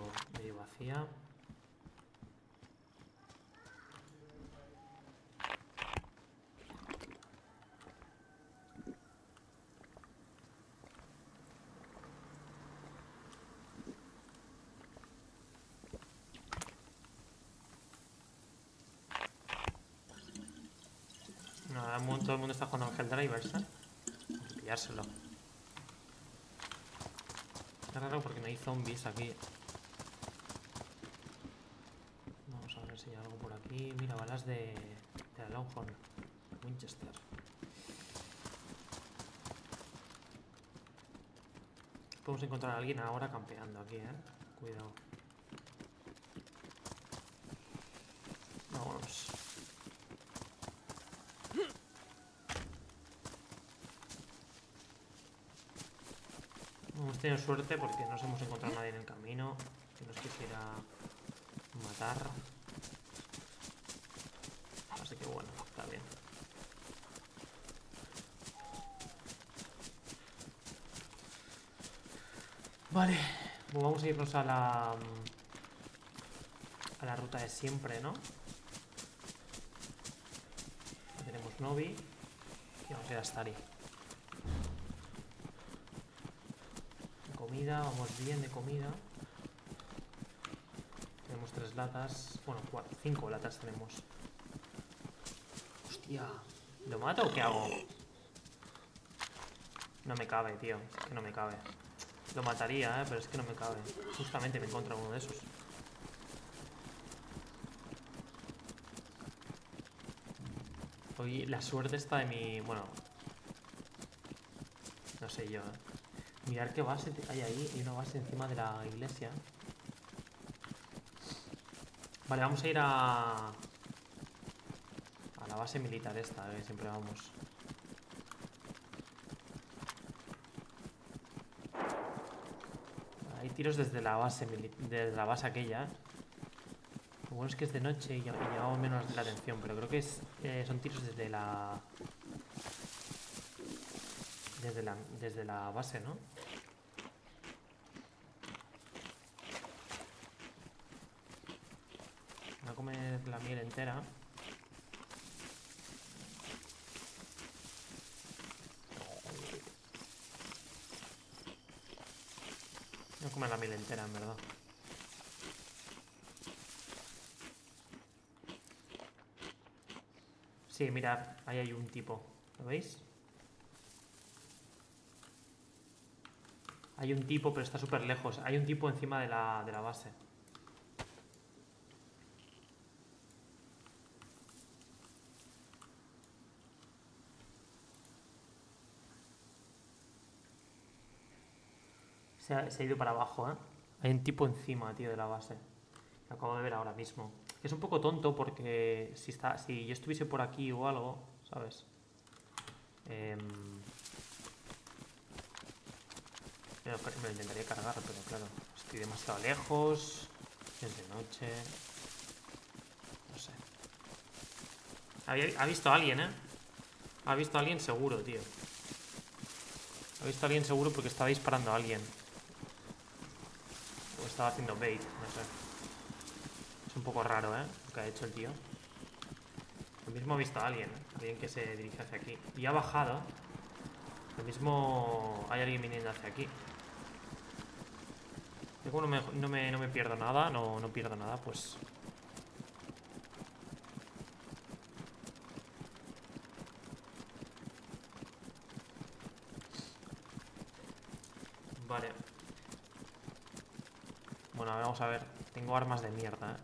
vacía. todo el mundo está jugando Angel Drivers, ¿eh? Hay que pillárselo. Está raro porque no hay zombies aquí. Vamos a ver si hay algo por aquí. Mira, balas de la Longhorn. Winchester. Podemos encontrar a alguien ahora campeando aquí, ¿eh? Cuidado. Vámonos. Hemos tenido suerte porque no hemos encontrado a nadie en el camino que nos quisiera matar. Así que bueno, está bien. Vale, pues vamos a irnos a la ruta de siempre, ¿no? Ya tenemos Novi y vamos a ir a Stary. Comida, vamos bien de comida. Tenemos 3 latas, bueno, 4, 5 latas tenemos. Hostia, ¿lo mato o qué hago? No me cabe, tío, es que no me cabe. Lo mataría, pero es que no me cabe. Justamente me encuentro uno de esos. Hoy la suerte está de mi... Bueno... No sé yo, Mirar qué base hay ahí. Hay una base encima de la iglesia. Vale, vamos a ir a la base militar esta, que siempre vamos. Hay tiros desde la base aquella. Lo bueno es que es de noche y llamamos menos la atención, pero creo que es, son tiros desde la base, ¿no? Voy a comer la miel entera. Voy a comer la miel entera, en verdad. Sí, mirad, ahí hay un tipo. ¿Lo veis? Hay un tipo, pero está súper lejos. Hay un tipo encima de la base. Se ha ido para abajo, ¿eh? Hay un tipo encima, tío, de la base. Lo acabo de ver ahora mismo. Es un poco tonto porque si yo estuviese por aquí o algo, ¿sabes? Me lo intentaría cargar, pero claro, estoy demasiado lejos, es de noche, no sé. Ha visto a alguien, ¿eh? Ha visto a alguien seguro, tío. Ha visto a alguien seguro porque estaba disparando a alguien. O estaba haciendo bait, no sé. Es un poco raro, ¿eh? Lo que ha hecho el tío. Lo mismo ha visto a alguien, ¿eh? Alguien que se dirige hacia aquí. Y ha bajado. Lo mismo hay alguien viniendo hacia aquí. Yo como no me pierdo nada, no pierdo nada, pues... Vale. Bueno, a ver, vamos a ver. Tengo armas de mierda, ¿eh?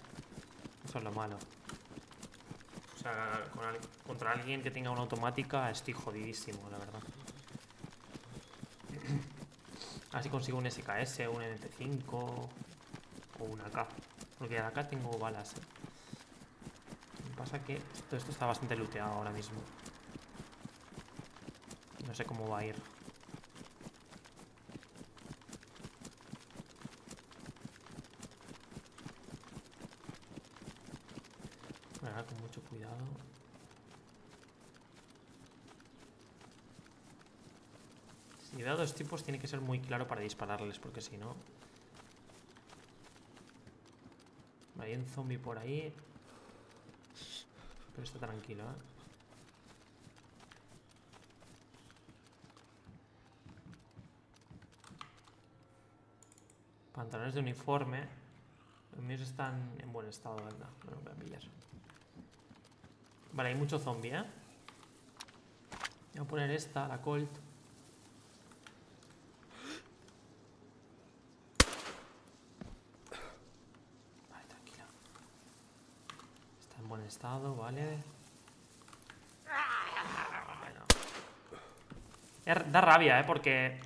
Eso es lo malo. O sea, contra alguien que tenga una automática estoy jodidísimo, la verdad. Así consigo un SKS, un NT5 o una AK. Porque de acá tengo balas, ¿eh? Lo que pasa es que esto está bastante looteado ahora mismo. No sé cómo va a ir. Ahora con mucho cuidado. Si da 2 tipos tiene que ser muy claro para dispararles, porque si no... Hay un zombie por ahí. Pero está tranquilo, ¿eh? Pantalones de uniforme. Los míos están en buen estado, ¿verdad? Bueno, voy a pillar. Vale, hay mucho zombie, ¿eh? Voy a poner esta, la Colt. Vale, tranquila. Está en buen estado, vale. Bueno. Da rabia, porque...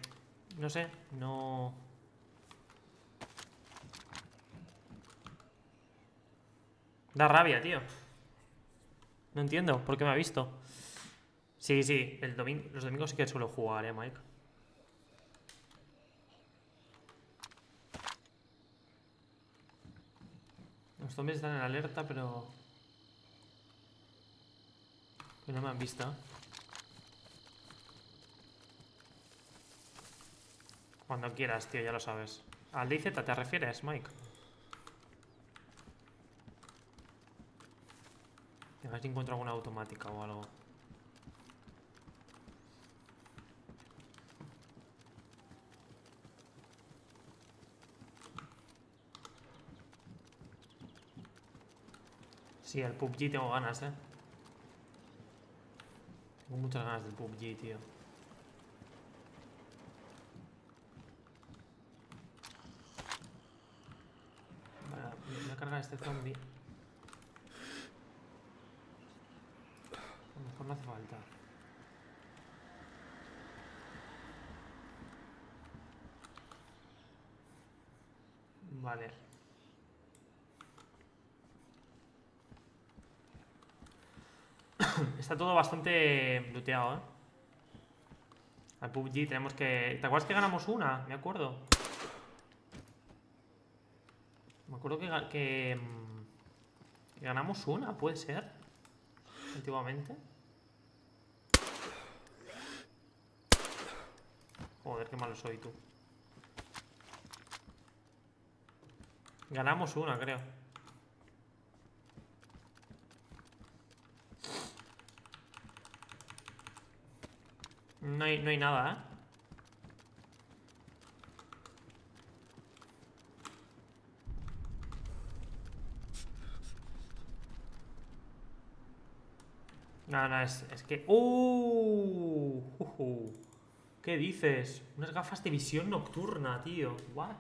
no sé, no... Da rabia, tío. No entiendo por qué me ha visto. Sí, sí, el domingo, los domingos sí que suelo jugar, Mike. Los zombies están en alerta, pero... que no me han visto. Cuando quieras, tío, ya lo sabes. ¿Al DayZ te refieres, Mike? A ver si encuentro alguna automática o algo. Sí, al PUBG tengo ganas, eh. Tengo muchas ganas del PUBG, tío. Vale, voy a cargar a este zombie. No hace falta. Vale. Está todo bastante looteado, ¿eh? Al PUBG tenemos que... ¿Te acuerdas que ganamos una? Me acuerdo. Me acuerdo que ganamos una, puede ser. Antiguamente. Joder, qué malo soy, tú. Ganamos una, creo. No hay nada, ¿eh? No, es que... ¿Qué dices? Unas gafas de visión nocturna, tío. What?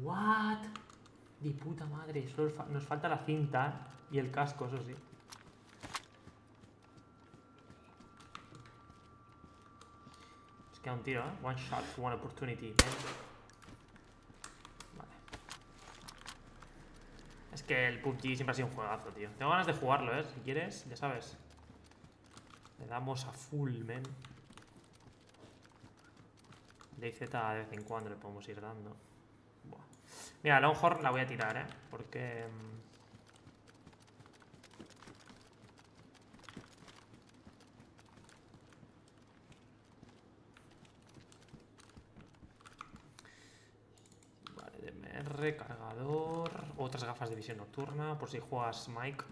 What? De puta madre. Solo nos falta la cinta y el casco, eso sí. Es que a un tiro, ¿eh? One shot, one opportunity, man. Vale. Es que el PUBG siempre ha sido un juegazo, tío. Tengo ganas de jugarlo, ¿eh? Si quieres, ya sabes. Le damos a full, men. DayZ de vez en cuando le podemos ir dando. Buah. Mira, Longhorn la voy a tirar, ¿eh? Porque... Vale, DMR, cargador... Otras gafas de visión nocturna, por si juegas, Mike.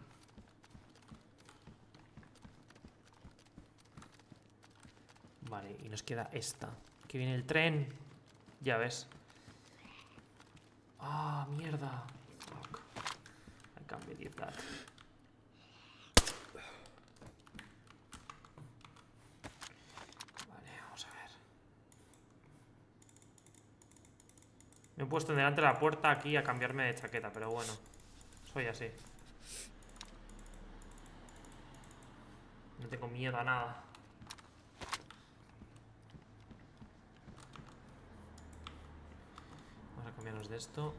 Vale, y nos queda esta. Que viene el tren. Ya ves. Ah, mierda. Fuck. I can't believe that. Vale, vamos a ver. Me he puesto delante de la puerta aquí a cambiarme de chaqueta, pero bueno. Soy así. No tengo miedo a nada. Menos de esto.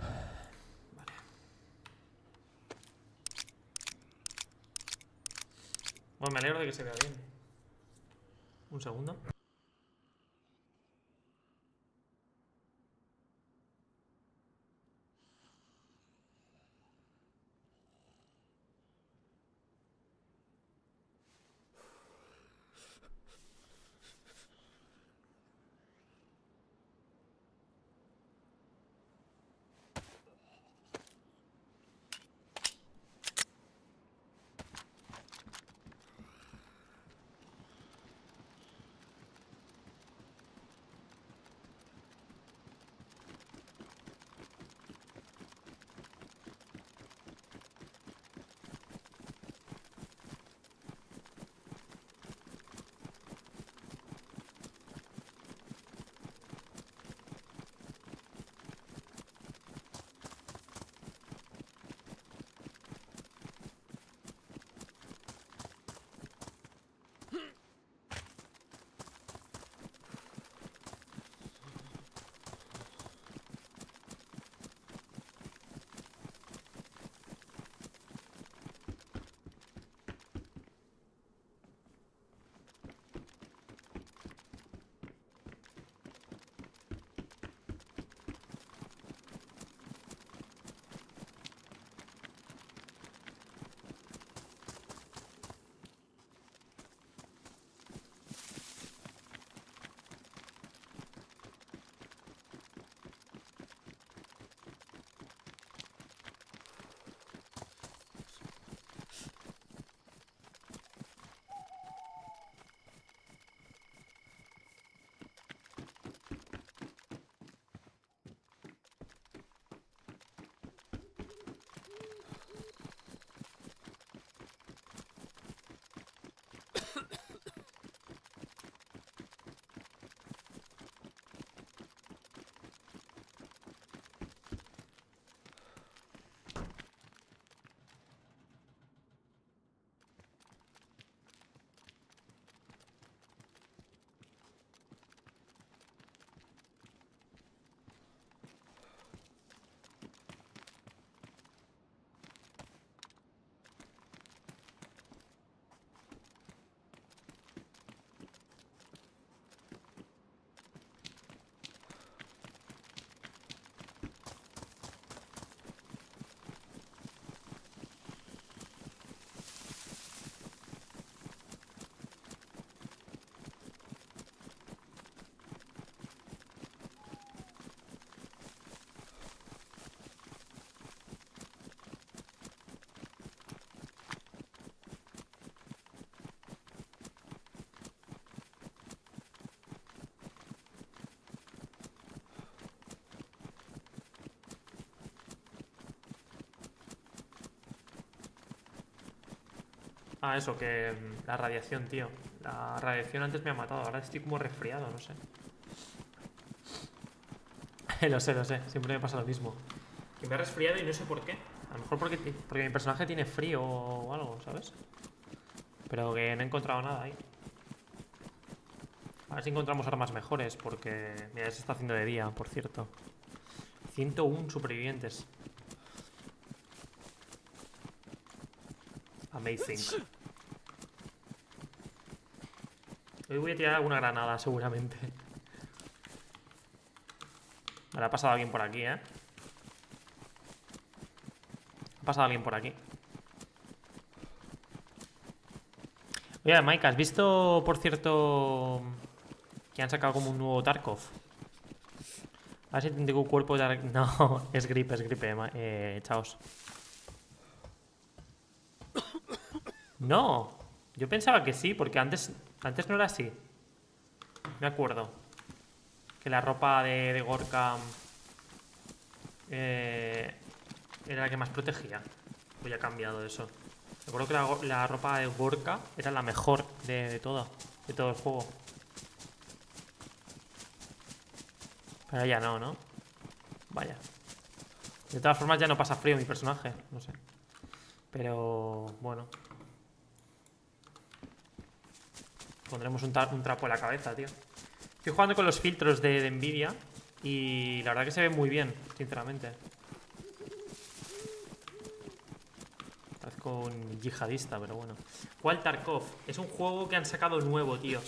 Vale. Bueno, me alegro de que se vea bien. Un segundo. Ah, eso, que la radiación, tío. La radiación antes me ha matado, ahora estoy como resfriado, no sé. Lo sé, lo sé. Siempre me pasa lo mismo. Que me ha resfriado y no sé por qué. A lo mejor porque mi personaje tiene frío o algo, ¿sabes? Pero que no he encontrado nada ahí. A ver si encontramos armas mejores, porque... Mira, se está haciendo de día, por cierto. 101 supervivientes. Amazing. Hoy voy a tirar alguna granada, seguramente. Me la ha pasado alguien por aquí, ¿eh? Ha pasado alguien por aquí. Oye, Mike, ¿has visto, por cierto, que han sacado como un nuevo Tarkov? A ver si tengo un cuerpo de... No, es gripe, chaos. No, yo pensaba que sí, porque antes no era así. Me acuerdo. Que la ropa de Gorka era la que más protegía. Pues ya ha cambiado eso. Recuerdo que la ropa de Gorka era la mejor de todo el juego. Pero ya no, ¿no? Vaya. De todas formas ya no pasa frío mi personaje, no sé. Pero bueno. Pondremos un trapo en la cabeza, tío. Estoy jugando con los filtros de Nvidia y la verdad que se ve muy bien, sinceramente. Parezco un yihadista, pero bueno. ¿Cuál Tarkov? Es un juego que han sacado nuevo, tío.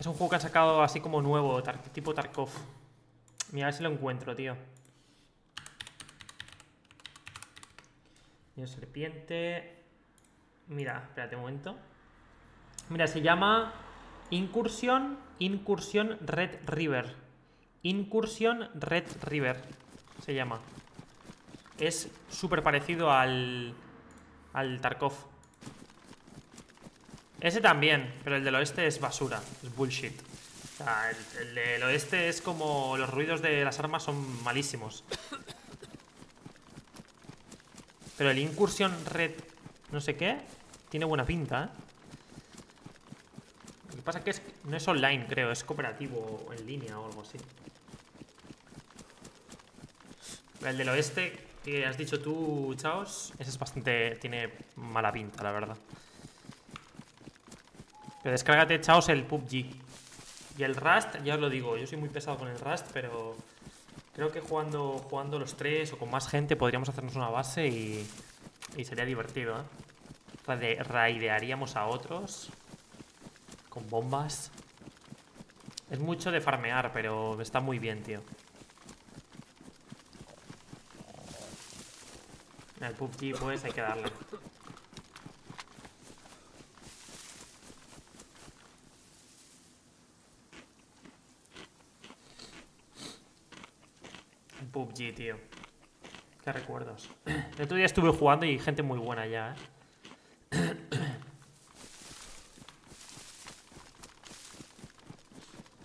Es un juego que han sacado así como nuevo, tipo Tarkov. Mira, a ver si lo encuentro, tío. Niño serpiente. Mira, espérate un momento. Mira, se llama Incursión Red River. Incursión Red River se llama. Es súper parecido al Tarkov. Ese también, pero el del oeste es basura, es bullshit. O sea, el del oeste es como... Los ruidos de las armas son malísimos. Pero el Incursión Red... no sé qué... tiene buena pinta, ¿eh? Lo que pasa es que no es online, creo. Es cooperativo en línea o algo así. El del oeste que has dicho tú, Chaos, ese es bastante... tiene mala pinta, la verdad. Pero descárgate, Chaos, el PUBG. Y el Rust, ya os lo digo. Yo soy muy pesado con el Rust, pero... creo que jugando los tres o con más gente podríamos hacernos una base y sería divertido, ¿eh? Raidearíamos a otros con bombas. Es mucho de farmear, pero está muy bien, tío. Al PUBG, pues, hay que darle. El PUBG, tío. Qué recuerdos. El otro día estuve jugando y gente muy buena ya, ¿eh?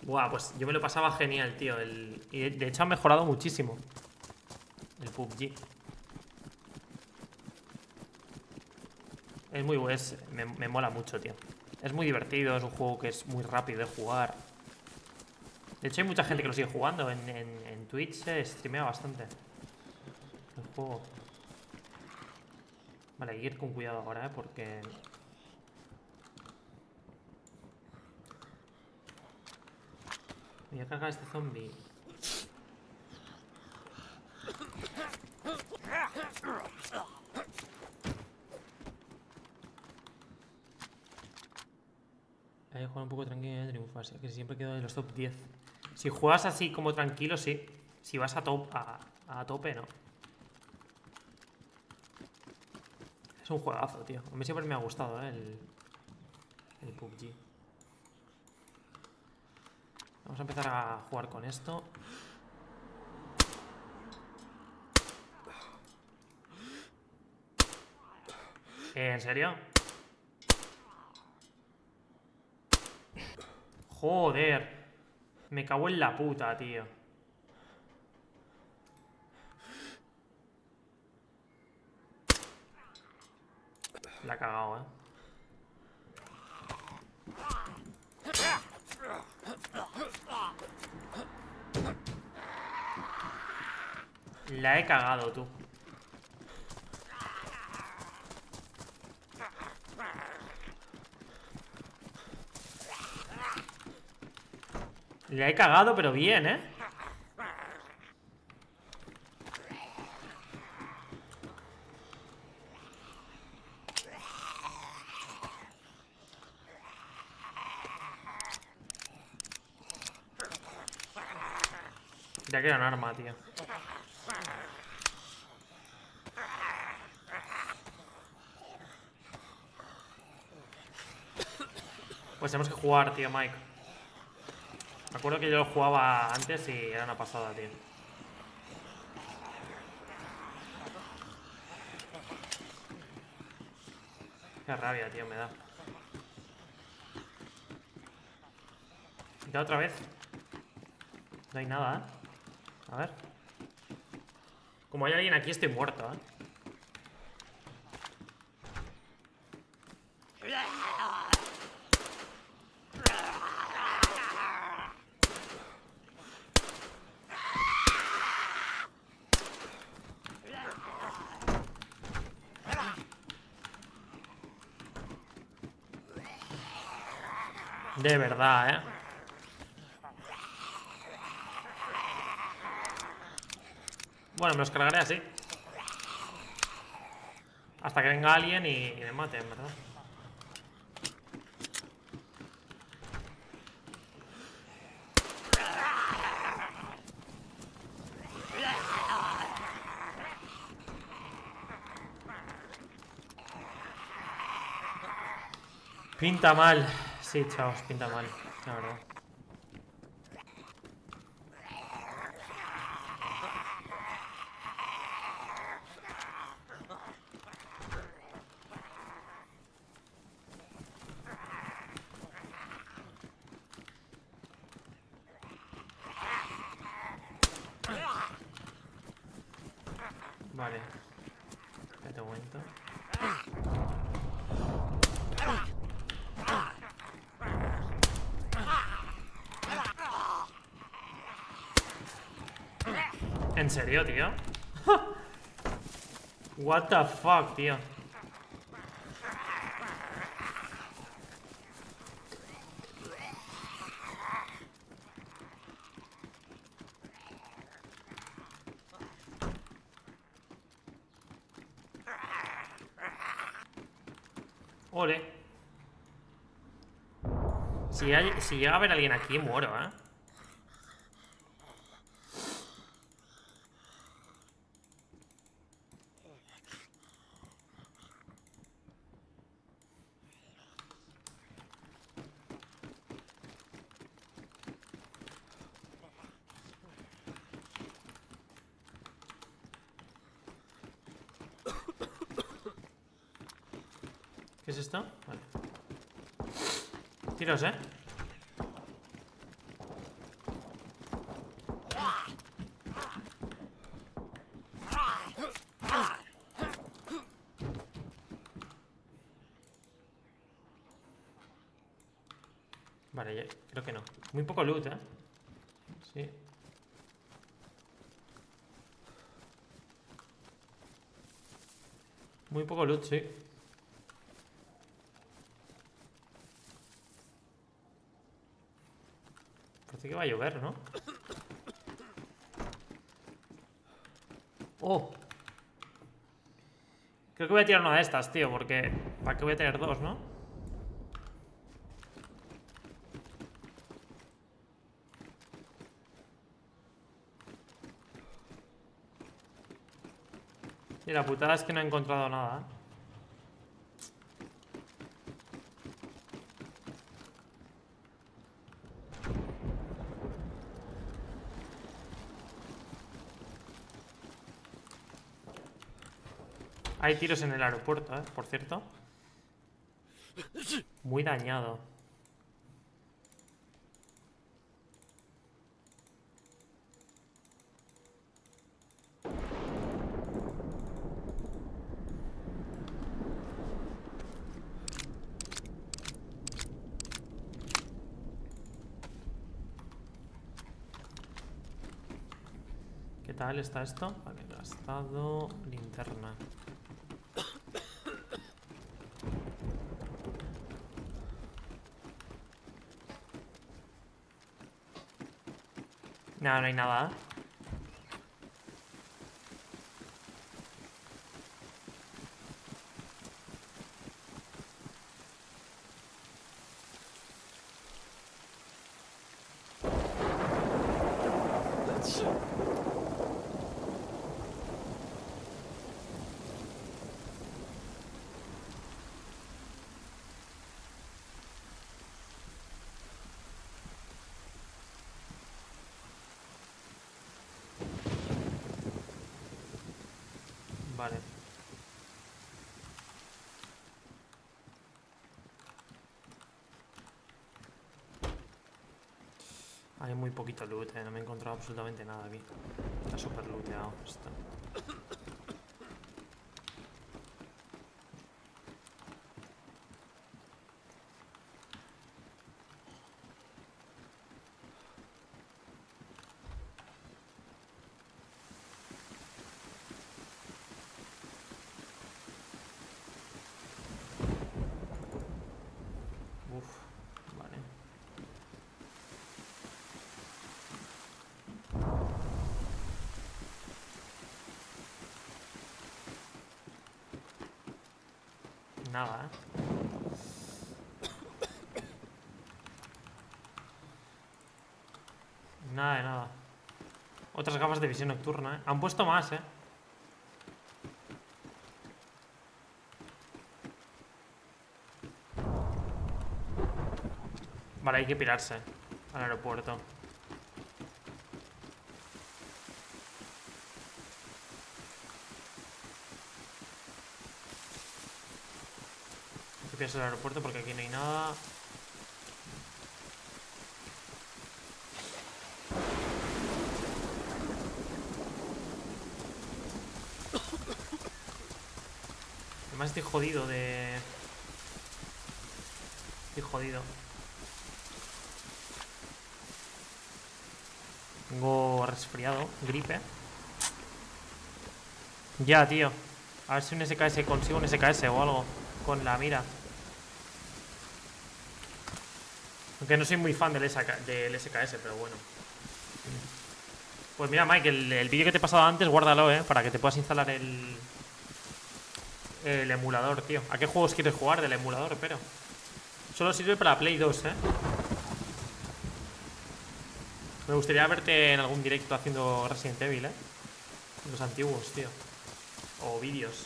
Buah, pues yo me lo pasaba genial, tío. Y de hecho ha mejorado muchísimo el PUBG. Es muy bueno, me mola mucho, tío. Es muy divertido, es un juego que es muy rápido de jugar. De hecho hay mucha gente que lo sigue jugando. En Twitch se streamea bastante el juego. Vale, hay que ir con cuidado ahora, ¿eh? Porque... voy a cargar a este zombie. Hay que jugar un poco tranquilo y triunfar, que siempre quedo en los top 10. Si juegas así como tranquilo, sí. Si vas a tope, no. Es un juegazo, tío. A mí siempre me ha gustado, ¿eh? El PUBG. Vamos a empezar a jugar con esto. ¿En serio? Joder. Me cago en la puta, tío. La ha cagado, eh. La he cagado, tú. La he cagado, pero bien, ¿eh? Ya queda un arma, tío. Pues tenemos que jugar, tío, Mike. Me acuerdo que yo lo jugaba antes y era una pasada, tío. Qué rabia, tío, me da. Ya otra vez. No hay nada, ¿eh? A ver. Como hay alguien aquí, estoy muerto, ¿eh? De verdad, ¿eh? Bueno, me los cargaré así. Hasta que venga alguien y me mate, en verdad. Pinta mal. Sí, chavos, pinta mal, la verdad. Vale. Ya te aguanto. ¿En serio, tío? What the fuck, tío. Ole. Si llega a haber alguien aquí, muero, ¿eh? ¿Qué es esto? Vale. Tiros, ¿eh? Vale, ya, creo que no. Muy poco loot, ¿eh? Sí. Muy poco loot, sí. Parece que va a llover, ¿no? Oh. Creo que voy a tirar una de estas, tío, porque... ¿Para qué voy a tener dos, no? Y la putada es que no he encontrado nada, ¿eh? Hay tiros en el aeropuerto, por cierto. Muy dañado. ¿Qué tal está esto? Vale, gastado linterna. No, no hay nada. Vale. Hay muy poquito loot, no me he encontrado absolutamente nada aquí. Está súper looteado esto. Nada, ¿eh? Nada de nada. Otras gafas de visión nocturna, ¿eh? Han puesto más, ¿eh? Vale, hay que pirarse al aeropuerto. El aeropuerto, porque aquí no hay nada. Además estoy jodido de... Estoy jodido. Tengo resfriado, gripe. Ya, tío. A ver si un SKS, consigo un SKS o algo con la mira. Aunque no soy muy fan del SKS, pero bueno. Pues mira, Mike, el vídeo que te he pasado antes, guárdalo, para que te puedas instalar el emulador, tío. ¿A qué juegos quieres jugar del emulador, pero? Solo sirve para Play 2, Me gustaría verte en algún directo haciendo Resident Evil, Los antiguos, tío. O vídeos.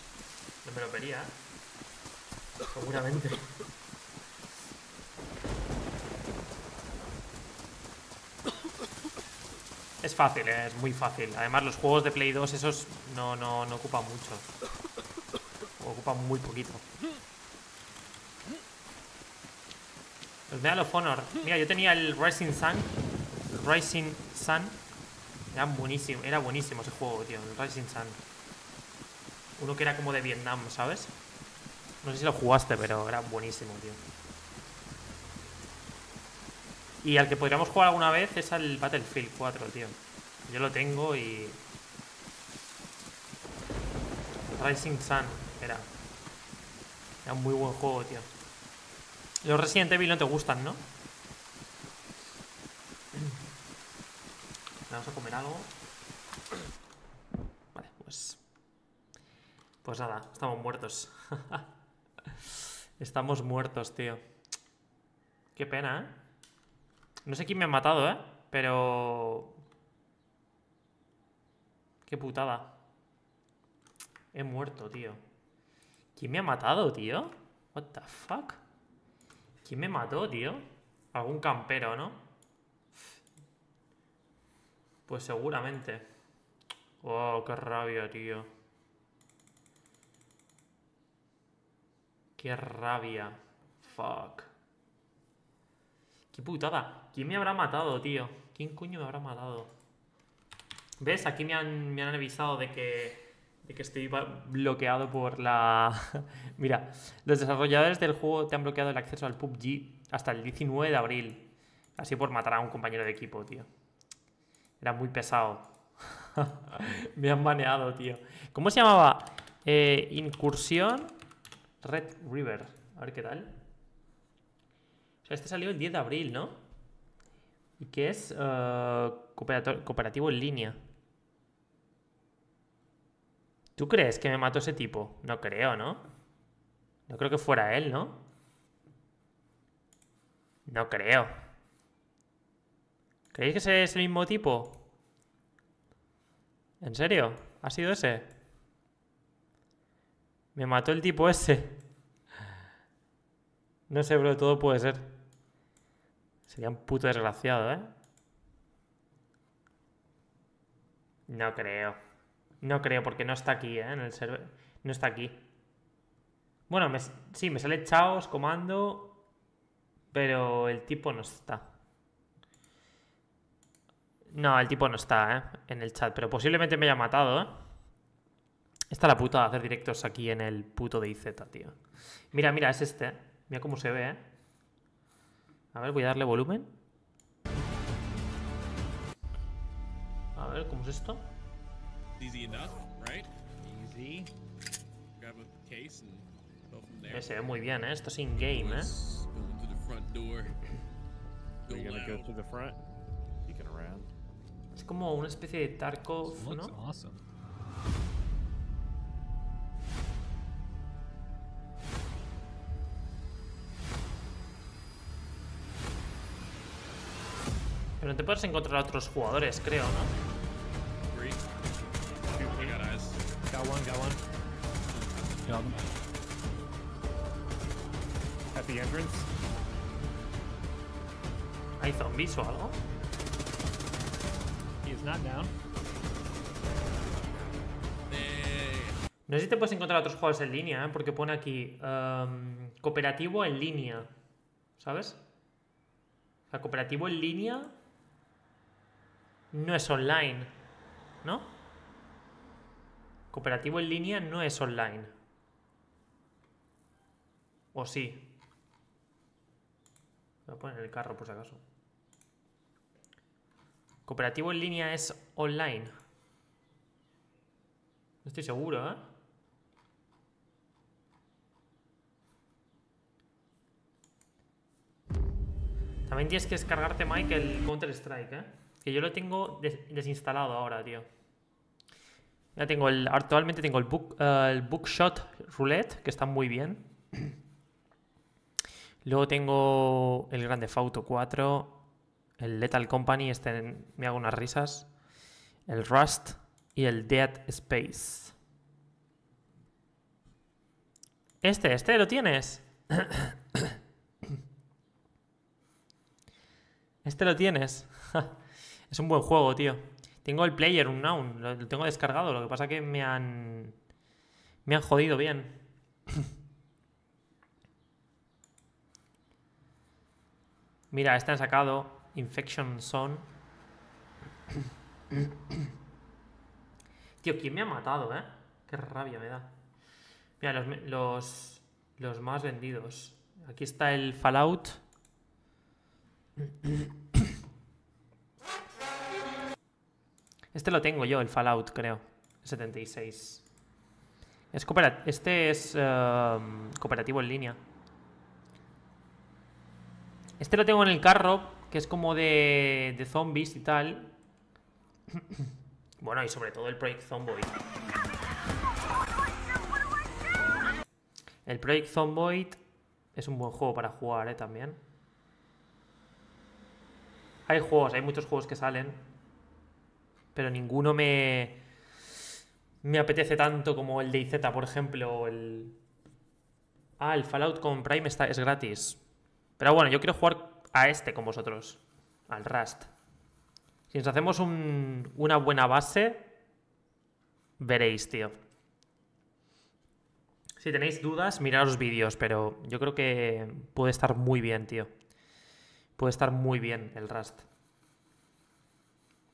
No me lo vería, Seguramente. Es fácil, es muy fácil. Además, los juegos de Play 2, esos no ocupan mucho. O ocupan muy poquito. Los de Halo of Honor. Mira, yo tenía el Rising Sun. Era buenísimo ese juego, tío. El Rising Sun. Uno que era como de Vietnam, ¿sabes? No sé si lo jugaste, pero era buenísimo, tío. Y al que podríamos jugar alguna vez es al Battlefield 4, tío. Yo lo tengo y... Rising Sun era. Era un muy buen juego, tío. Los Resident Evil no te gustan, ¿no? Vamos a comer algo. Vale, pues... Pues nada, estamos muertos. Estamos muertos, tío. Qué pena, No sé quién me ha matado, Pero... Qué putada. He muerto, tío. ¿Quién me ha matado, tío? What the fuck? ¿Quién me mató, tío? Algún campero, ¿no? Pues seguramente. Oh, qué rabia, tío. Qué rabia. Fuck. ¡Qué putada! ¿Quién me habrá matado, tío? ¿Quién coño me habrá matado? ¿Ves? Aquí me han avisado de que estoy bloqueado por la... Mira, los desarrolladores del juego te han bloqueado el acceso al PUBG hasta el 19 de abril. Así por matar a un compañero de equipo, tío. Era muy pesado. Me han baneado, tío. ¿Cómo se llamaba? Incursión Red River. A ver qué tal. O sea, este salió el 10 de abril, ¿no? Y que es cooperativo en línea. ¿Tú crees que me mató ese tipo? No creo, ¿no? No creo que fuera él, ¿no? No creo. ¿Creéis que ese es el mismo tipo? ¿En serio? ¿Ha sido ese? Me mató el tipo ese. No sé, bro, todo puede ser. Sería un puto desgraciado, ¿eh? No creo. No creo, porque no está aquí, ¿eh? En el server. No está aquí. Bueno, sí, me sale Chaos, Comando. Pero el tipo no está. No, el tipo no está, ¿eh? En el chat. Pero posiblemente me haya matado, ¿eh? Está la puta de hacer directos aquí en el puto de IZ, tío. Mira, mira, es este, ¿eh? Mira cómo se ve, ¿eh? A ver, voy a darle volumen. A ver, ¿cómo es esto? Se ve muy bien, ¿eh? Esto es in-game, ¿eh? Es como una especie de Tarkov, ¿no? Pero te puedes encontrar a otros jugadores, creo, ¿no? ¿Hay zombies o algo? No sé si te puedes encontrar a otros jugadores en línea, ¿eh? Porque pone aquí cooperativo en línea, ¿sabes? O sea, cooperativo en línea no es online, ¿no? Cooperativo en línea no es online. ¿O sí? Voy a poner el carro por si acaso. Cooperativo en línea es online. No estoy seguro, ¿eh? También tienes que descargarte, Mike, el Counter Strike, ¿eh? Que yo lo tengo desinstalado ahora, tío. Ya tengo el... Actualmente tengo el Bookshot Roulette, que está muy bien. Luego tengo el Grand Theft Auto 4. El Lethal Company, este me hago unas risas. El Rust y el Dead Space. Este, ¿lo tienes? Este lo tienes. Es un buen juego, tío. Tengo el PlayerUnknown, lo tengo descargado. Lo que pasa que me han jodido bien. Mira, este han sacado Infection Zone. Tío, ¿quién me ha matado, eh? Qué rabia me da. Mira, los más vendidos. Aquí está el Fallout. Este lo tengo yo, el Fallout, creo. 76. Este es cooperativo en línea. Este lo tengo en el carro, que es como de zombies y tal. Bueno, y sobre todo el Project Zomboid. El Project Zomboid es un buen juego para jugar, también. Hay muchos juegos que salen. Pero ninguno me apetece tanto como el DayZ, por ejemplo. El Fallout con Prime es gratis. Pero bueno, yo quiero jugar a este con vosotros, al Rust. Si nos hacemos una buena base, veréis, tío. Si tenéis dudas, mirad los vídeos, pero yo creo que puede estar muy bien, tío. Puede estar muy bien el Rust.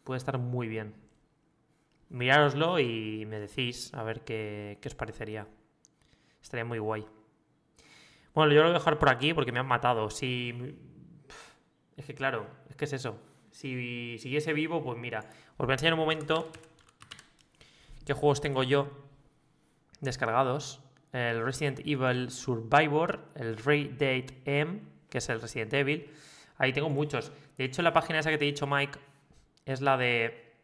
Puede estar muy bien. Mirároslo y me decís a ver qué os parecería. Estaría muy guay. Bueno, yo lo voy a dejar por aquí porque me han matado. Es que claro, es que es eso. Si siguiese vivo, pues mira, os voy a enseñar un momento qué juegos tengo yo descargados. El Resident Evil Survivor, el Raid M, que es el Resident Evil. Ahí tengo muchos. De hecho, la página esa que te he dicho, Mike, es la de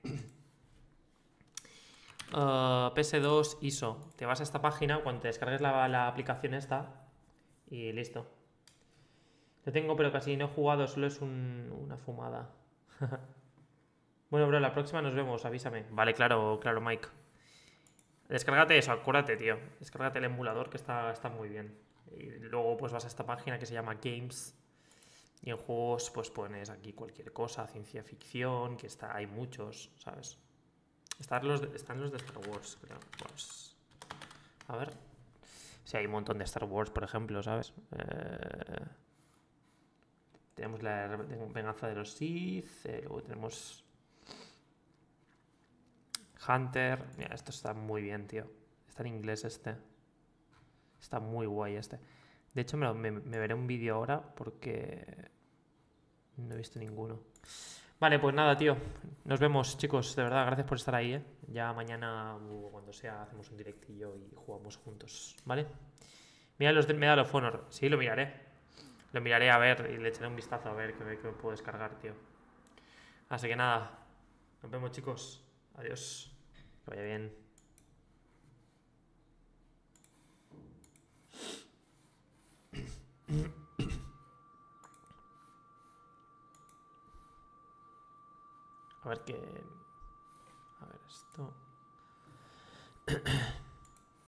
PS2 ISO. Te vas a esta página cuando te descargues la aplicación esta y listo. Lo tengo, pero casi no he jugado, solo es una fumada. Bueno, bro, la próxima nos vemos, avísame. Vale, claro, claro, Mike. Descárgate eso, acuérdate, tío. Descárgate el emulador, que está muy bien. Y luego pues vas a esta página que se llama Games. Y en juegos pues pones aquí cualquier cosa, ciencia ficción, que hay muchos, ¿sabes? Están los de Star Wars, creo. Pues, a ver. Sí, hay un montón de Star Wars, por ejemplo, ¿sabes? Tenemos la venganza de los Sith, luego tenemos Hunter. Mira, esto está muy bien, tío. Está en inglés este. Está muy guay este. De hecho, me veré un vídeo ahora porque no he visto ninguno. Vale, pues nada, tío. Nos vemos, chicos. De verdad, gracias por estar ahí, ¿eh? Ya mañana, cuando sea, hacemos un directillo y jugamos juntos, ¿vale? Mira los de Medal of Honor. Sí, lo miraré. Lo miraré a ver y le echaré un vistazo a ver qué me puedo descargar, tío. Así que nada. Nos vemos, chicos. Adiós. Que vaya bien. A ver esto.